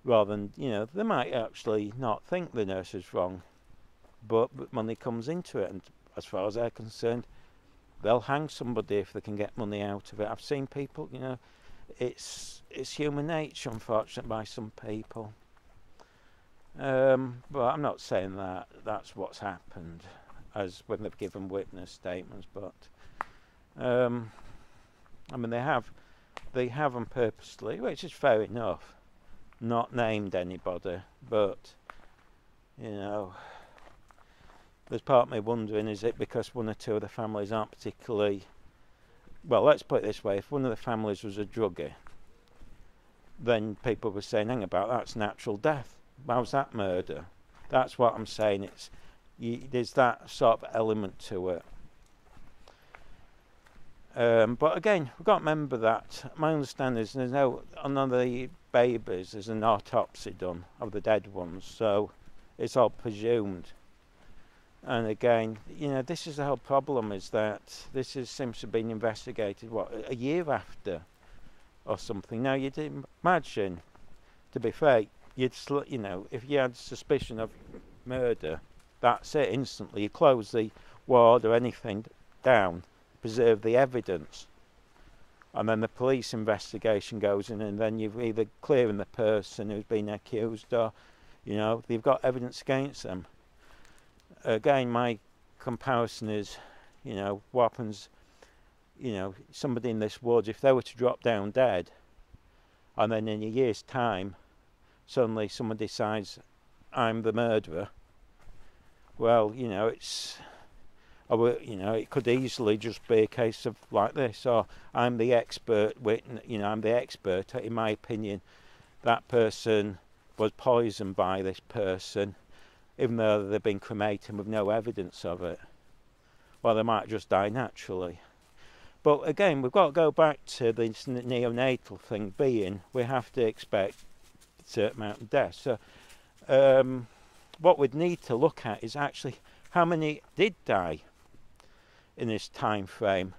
rather than, you know, they might actually not think the nurse is wrong, but, but money comes into it, and as far as they're concerned, they'll hang somebody if they can get money out of it. I've seen people, you know, it's it's human nature, unfortunately, by some people. Um, but I'm not saying that that's what's happened, as when they've given witness statements, but um, I mean, they have, they haven't purposely, which is fair enough, not named anybody, but, you know, there's part of me wondering, is it because one or two of the families aren't particularly, well, let's put it this way, if one of the families was a druggie, then people were saying, hang about, that's natural death, how's that murder? That's what I'm saying, it's, you, there's that sort of element to it. Um, but again, we've got to remember that, my understanding is, there's no, on the babies, there's an autopsy done of the dead ones, so it's all presumed. And again, you know, this is the whole problem, is that this is, seems to have been investigated, what, a year after or something. Now, you'd imagine, to be fair, you'd, sl you know, if you had suspicion of murder, that's it, instantly. You close the ward or anything down, preserve the evidence, and then the police investigation goes in, and then you're either clearing the person who's been accused, or, you know, they've got evidence against them. Again, my comparison is, you know, what happens, you know, somebody in this ward, if they were to drop down dead, and then in a year's time, suddenly someone decides, I'm the murderer, well, you know, it's, you know, it could easily just be a case of like this, or I'm the expert witness, you know, I'm the expert, in my opinion, that person was poisoned by this person, even though they've been cremated with no evidence of it. Well, they might just die naturally. But again, we've got to go back to this neonatal thing being, we have to expect a certain amount of death. So um, what we'd need to look at is actually how many did die in this time frame.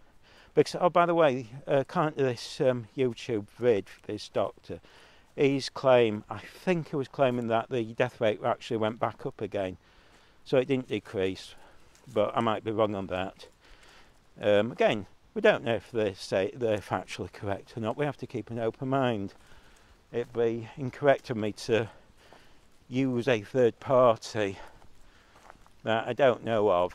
Because, oh, by the way, uh, according to this um, YouTube vid, this doctor, his claim, I think he was claiming that the death rate actually went back up again, so it didn't decrease, but I might be wrong on that. Um, again, we don't know if they say they're factually correct or not. We have to keep an open mind. It'd be incorrect of me to use a third party that I don't know of,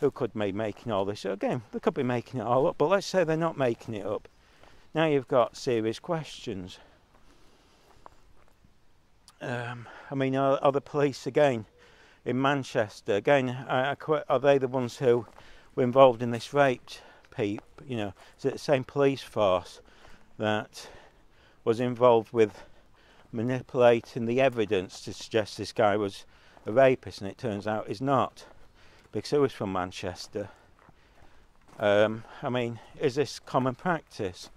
who could be making all this up. Again, they could be making it all up, but let's say they're not making it up. Now you've got serious questions. Um, I mean, are, are the police again in Manchester again? Are, are they the ones who were involved in this rape? Peep, you know, is it the same police force that was involved with manipulating the evidence to suggest this guy was a rapist, and it turns out he's not, because he was from Manchester? Um, I mean, is this common practice?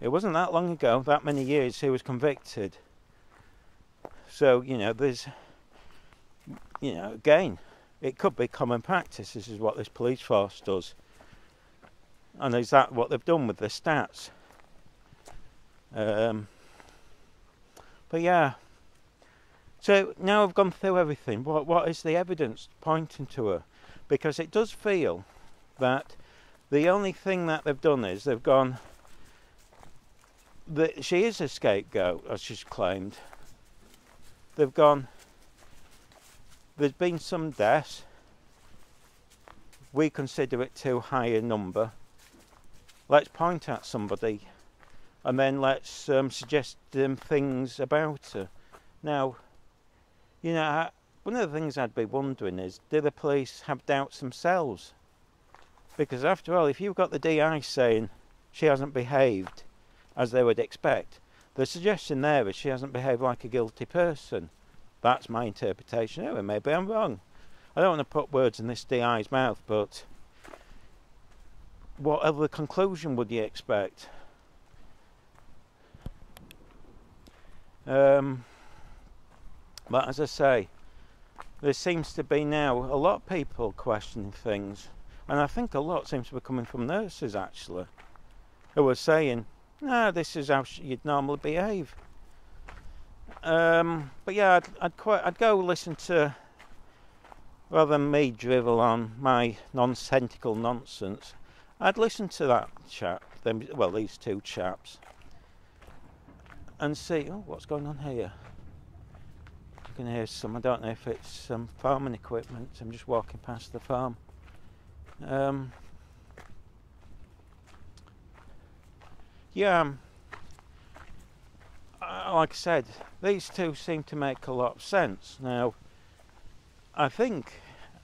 It wasn't that long ago, that many years, he was convicted. So, you know, there's, you know, again, it could be common practice. This is what this police force does. And is that what they've done with the stats? Um, but yeah. So now I've gone through everything. What what is the evidence pointing to her? Because it does feel that the only thing that they've done is they've gone, that she is a scapegoat, as she's claimed. They've gone, there's been some deaths. We consider it too high a number. Let's point at somebody, and then let's um, suggest them things about her. Now, you know, I, one of the things I'd be wondering is, do the police have doubts themselves? Because after all, if you've got the D I saying she hasn't behaved as they would expect, the suggestion there is she hasn't behaved like a guilty person. That's my interpretation. Anyway, maybe I'm wrong. I don't want to put words in this D I's mouth, but what other conclusion would you expect? Um, but as I say, there seems to be now a lot of people questioning things, and I think a lot seems to be coming from nurses actually, who are saying, no, this is how you'd normally behave. Um, but yeah, I'd, I'd quite I'd go listen to, rather than me drivel on my nonsensical nonsense, I'd listen to that chap, them, well, these two chaps, and see, oh, what's going on here? I can hear some, I don't know if it's some um, farming equipment. I'm just walking past the farm. Um, yeah, um, like I said, these two seem to make a lot of sense. Now, I think,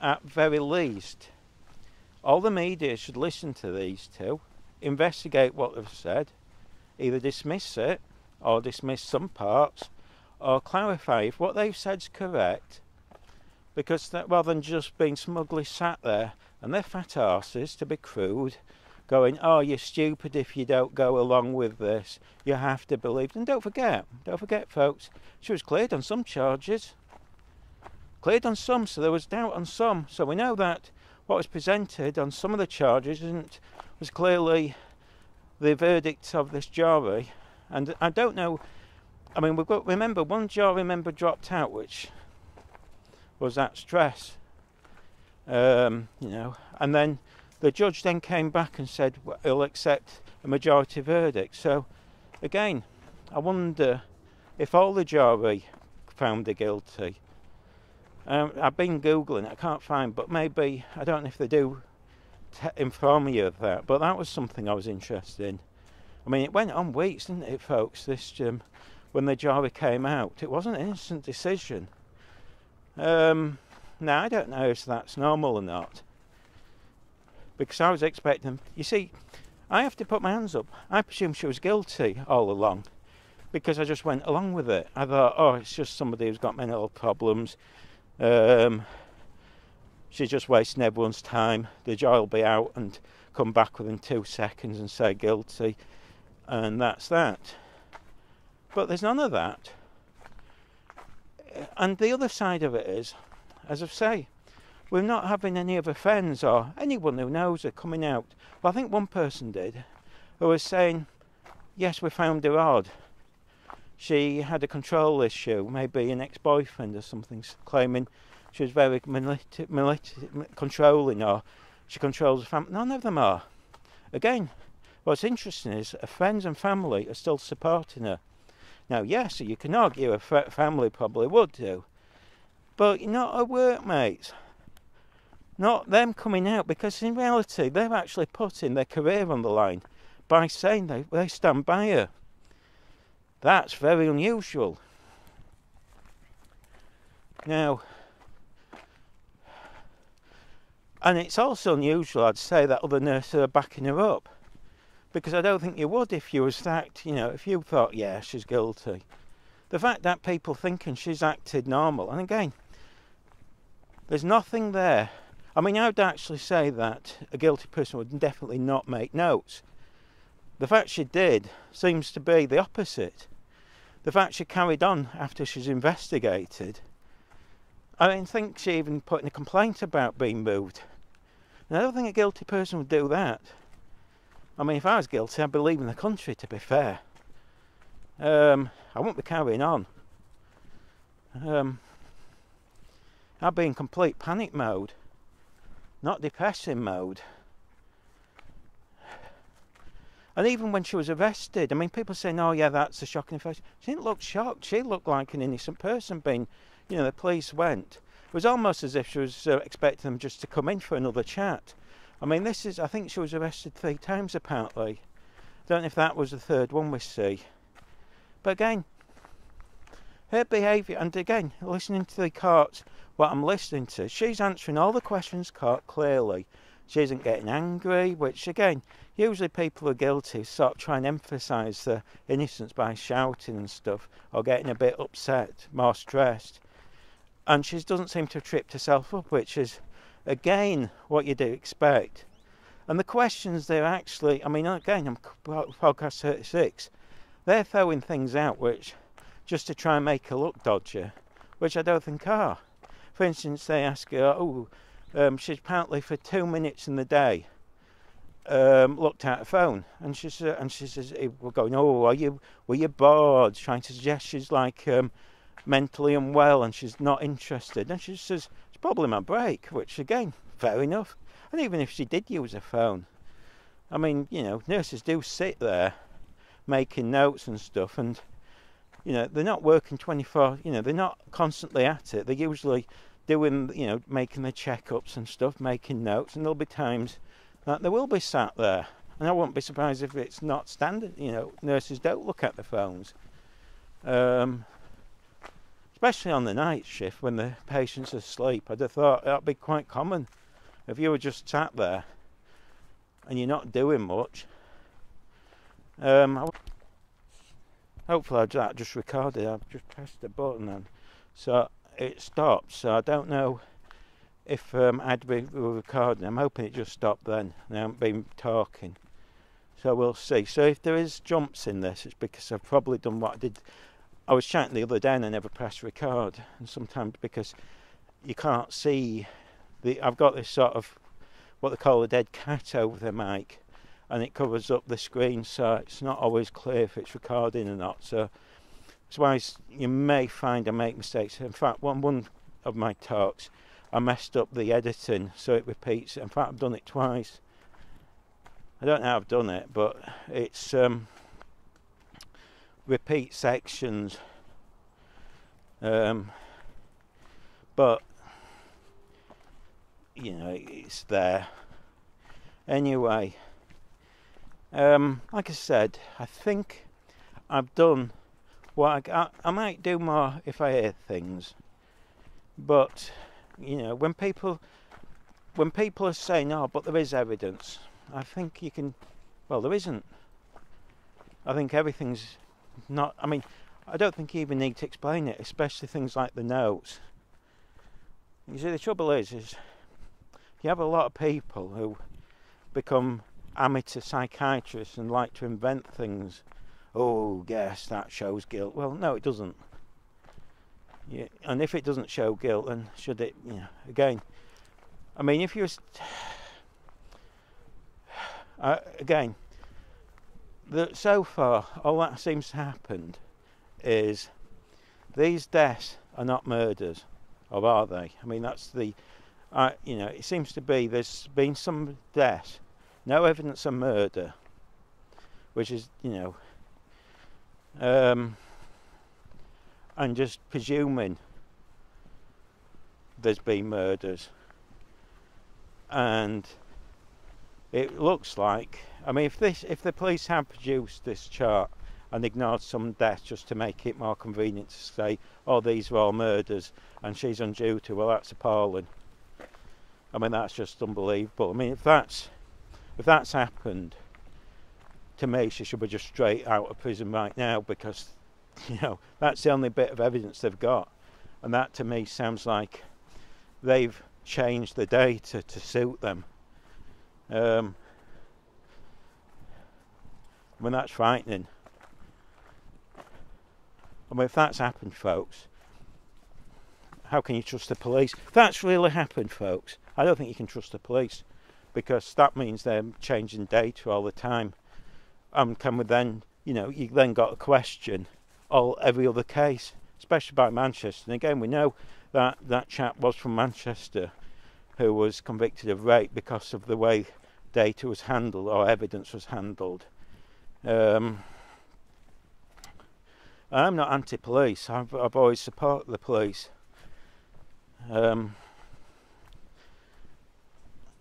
at very least, all the media should listen to these two, investigate what they've said, either dismiss it, or dismiss some parts, or clarify if what they've said's correct, because that, rather than just being smugly sat there, and their fat arses, to be crude, going, oh, you're stupid if you don't go along with this, you have to believe. And don't forget, don't forget, folks, she was cleared on some charges, cleared on some, so there was doubt on some, so we know that what was presented on some of the charges isn't, was clearly the verdict of this jury. And I don't know, I mean, we've got, remember, one jury member dropped out, which was that stress, um, you know, and then the judge then came back and said, well, he'll accept a majority verdict. So, again, I wonder if all the jury found her guilty. Um, I've been Googling, I can't find, but maybe, I don't know if they do t inform you of that, but that was something I was interested in. I mean, it went on weeks, didn't it, folks, this, um, when the jury came out. It wasn't an instant decision. Um, now, I don't know if that's normal or not, because I was expecting, you see, I have to put my hands up. I presume she was guilty all along, because I just went along with it. I thought, oh, it's just somebody who's got mental problems. Um, she's just wasting everyone's time. The jury will be out and come back within two seconds and say guilty, and that's that. But there's none of that. And the other side of it is, as I say, we're not having any of her friends or anyone who knows her coming out. Well, I think one person did, who was saying, yes, we found her odd. She had a control issue, maybe an ex-boyfriend or something, claiming she was very controlling, or she controls the family. None of them are. Again, what's interesting is her friends and family are still supporting her. Now, yes, you can argue a f family probably would do, but not a workmate. Not them coming out, because in reality, they've actually put in their career on the line by saying they, they stand by her. That's very unusual. Now, and it's also unusual, I'd say, that other nurses are backing her up, because I don't think you would if you was that, you know, if you thought, yeah, she's guilty. The fact that people thinking she's acted normal, and again, there's nothing there. I mean, I would actually say that a guilty person would definitely not make notes. The fact she did seems to be the opposite. The fact she carried on after she's investigated. I don't think she even put in a complaint about being moved. And I don't think a guilty person would do that. I mean, if I was guilty, I'd be leaving the country, to be fair. Um, I wouldn't be carrying on. Um, I'd be in complete panic mode, not depressing mode. And even when she was arrested, I mean, people saying, oh yeah, that's a shocking face. She didn't look shocked. She looked like an innocent person being, you know, the police went. It was almost as if she was uh, expecting them just to come in for another chat. I mean, this is, I think she was arrested three times apparently. Don't know if that was the third one we see. But again, her behaviour, and again, listening to the court, what I'm listening to, she's answering all the questions caught clearly. She isn't getting angry, which again, usually people who are guilty sort of try and emphasise their innocence by shouting and stuff, or getting a bit upset, more stressed. And she doesn't seem to have tripped herself up, which is, again, what you do expect. And the questions they're actually, I mean, again, I'm podcast thirty-six, they're throwing things out which, just to try and make her look dodgy, which I don't think are. For instance, they ask her, oh, um, she's apparently for two minutes in the day um, looked at her phone, and she uh, and she says, "We're going, oh, are you? Were you bored?" Trying to suggest she's like um, mentally unwell and she's not interested, and she says, "It's probably my break," which again, fair enough. And even if she did use her phone, I mean, you know, nurses do sit there making notes and stuff, and you know, they're not working twenty-four, you know, they're not constantly at it. They're usually doing, you know, making their checkups and stuff, making notes, and there'll be times that they will be sat there. And I won't be surprised if it's not standard, you know, nurses don't look at their phones. Um, especially on the night shift when the patients are asleep. I'd have thought that'd be quite common if you were just sat there and you're not doing much. Um, I Hopefully I just recorded, I've just pressed the button and so it stopped, so I don't know if um, I'd be recording. I'm hoping it just stopped then, and I haven't been talking. So we'll see. So if there is jumps in this, it's because I've probably done what I did. I was chatting the other day and I never pressed record, and sometimes because you can't see, the I've got this sort of, what they call a dead cat over the mic, and it covers up the screen, so it's not always clear if it's recording or not. So that's why you may find I make mistakes. In fact, one, one of my talks, I messed up the editing, so it repeats. In fact, I've done it twice. I don't know how I've done it, but it's um, repeat sections. Um, but, you know, it's there. Anyway. Um, like I said, I think I've done what I, I, I might do more if I hear things, but you know, when people when people are saying, "Oh, but there is evidence," I think you can. Well, there isn't. I think everything's not. I mean, I don't think you even need to explain it, especially things like the notes. You see, the trouble is, is you have a lot of people who become amateur psychiatrists and like to invent things. Oh yes, that shows guilt. Well, no, it doesn't. Yeah, and if it doesn't show guilt, then should it? You know, again, I mean, if you uh, again, the, so far all that seems to happened is these deaths are not murders, or are they? I mean, that's the uh, you know, it seems to be there's been some deaths. No evidence of murder, which is, you know, um, and just presuming there's been murders. And it looks like, I mean, if this, if the police had produced this chart and ignored some deaths just to make it more convenient to say, oh, these were all murders and she's on duty, well, that's appalling. I mean, that's just unbelievable. I mean, if that's, if that's happened, to me, she should be just straight out of prison right now, because, you know, that's the only bit of evidence they've got. And that, to me, sounds like they've changed the data to suit them. Um, I mean, that's frightening. I mean, if that's happened, folks, how can you trust the police? If that's really happened, folks, I don't think you can trust the police, because that means they're changing data all the time. And can we then, you know, you then got to question all every other case, especially by Manchester. And again, we know that that chap was from Manchester who was convicted of rape because of the way data was handled, or evidence was handled. Um, I'm not anti-police. I've, I've always supported the police. Um,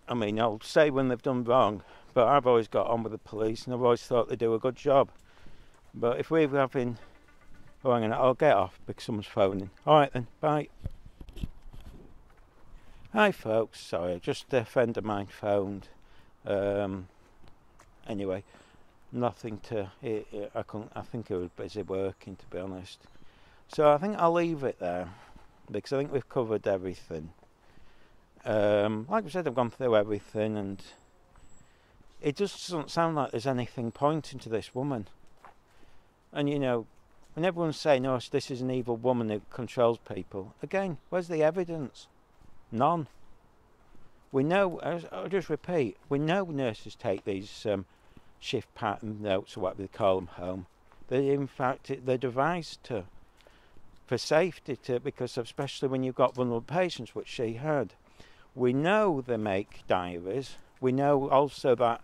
I mean, I'll say when they've done wrong, but I've always got on with the police, and I've always thought they do a good job. But if we're having... Oh, hang on, I'll get off because someone's phoning. All right then, bye. Hi folks, sorry, just a friend of mine phoned. Um, anyway, nothing to... It, it, I, couldn't, I think he was busy working, to be honest. So I think I'll leave it there, because I think we've covered everything. Um, like I said, I've gone through everything, and it just doesn't sound like there's anything pointing to this woman. And you know, when everyone's saying, oh, this is an evil woman who controls people, again, where's the evidence? None. We know, I'll just repeat, we know nurses take these um, shift pattern notes, or whatever they call them, home. They, in fact, they're devised to, for safety, to, because especially when you've got vulnerable patients, which she had. We know they make diaries. We know also that,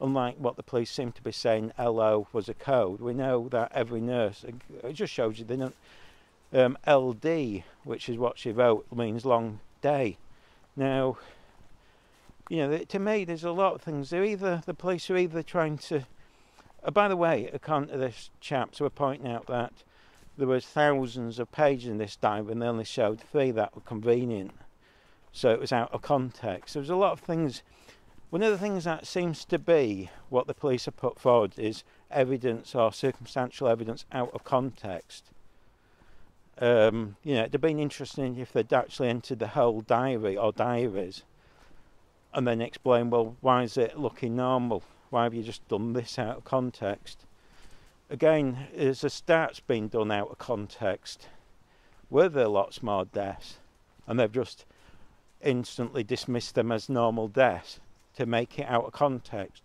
unlike what the police seem to be saying, L O was a code, we know that every nurse, it just shows you they don't, um, L D, which is what she wrote, means long day. Now, you know, to me, there's a lot of things. They're either, the police are either trying to, oh, by the way, according to this chap, so we're pointing out that there was thousands of pages in this diary and they only showed three that were convenient. So it was out of context. There was a lot of things. One of the things that seems to be what the police have put forward is evidence or circumstantial evidence out of context. Um, you know, it'd have been interesting if they'd actually entered the whole diary or diaries and then explain, well, why is it looking normal? Why have you just done this out of context? Again, there's a stats being done out of context. Were there lots more deaths? And they've just instantly dismissed them as normal deaths to make it out of context.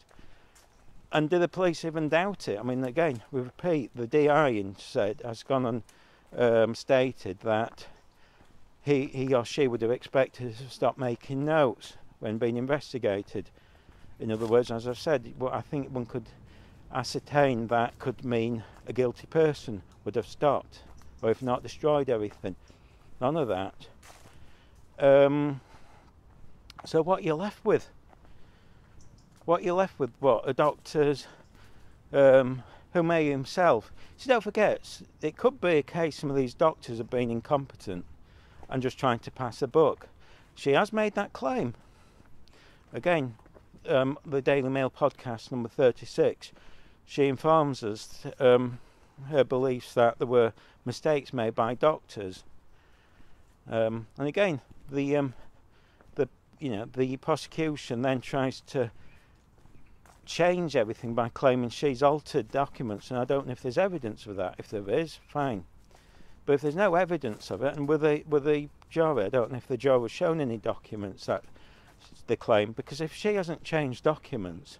And do the police even doubt it? I mean, again, we repeat, the D I said, has gone and um, stated that he, he or she would have expected to stop making notes when being investigated. In other words, as I've said, what I think one could ascertain that could mean a guilty person would have stopped, or if not, destroyed everything. None of that. Um, so what you're left with? What you're left with? What a doctor's, um, who may himself. So don't forget, it could be a case some of these doctors have been incompetent and just trying to pass a buck. She has made that claim. Again, um, the Daily Mail podcast number thirty-six. She informs us um, her beliefs that there were mistakes made by doctors. Um, and again, the um, the you know the prosecution then tries to change everything by claiming she's altered documents, and I don't know if there's evidence of that. If there is, fine, but if there's no evidence of it, and with the with the jury, I don't know if the jury was shown any documents that they claim, because if she hasn't changed documents,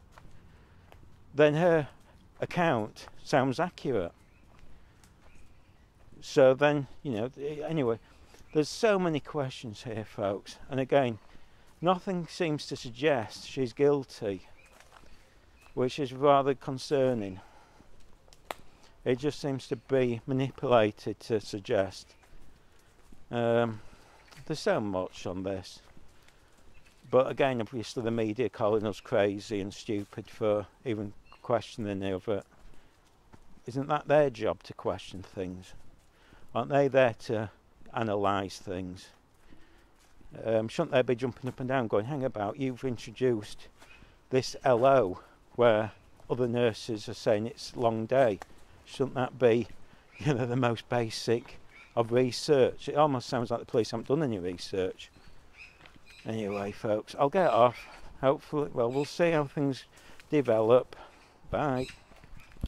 then her account sounds accurate. So then, you know, anyway, there's so many questions here, folks, and again, nothing seems to suggest she's guilty, which is rather concerning. It just seems to be manipulated to suggest. Um, there's so much on this. But again, obviously the media calling us crazy and stupid for even questioning it. But isn't that their job to question things? Aren't they there to analyse things? Um, shouldn't they be jumping up and down going, hang about, you've introduced this L O where other nurses are saying it's a long day. Shouldn't that be, you know, the most basic of research? It almost sounds like the police haven't done any research. Anyway, folks, I'll get off. Hopefully, well, we'll see how things develop. Bye.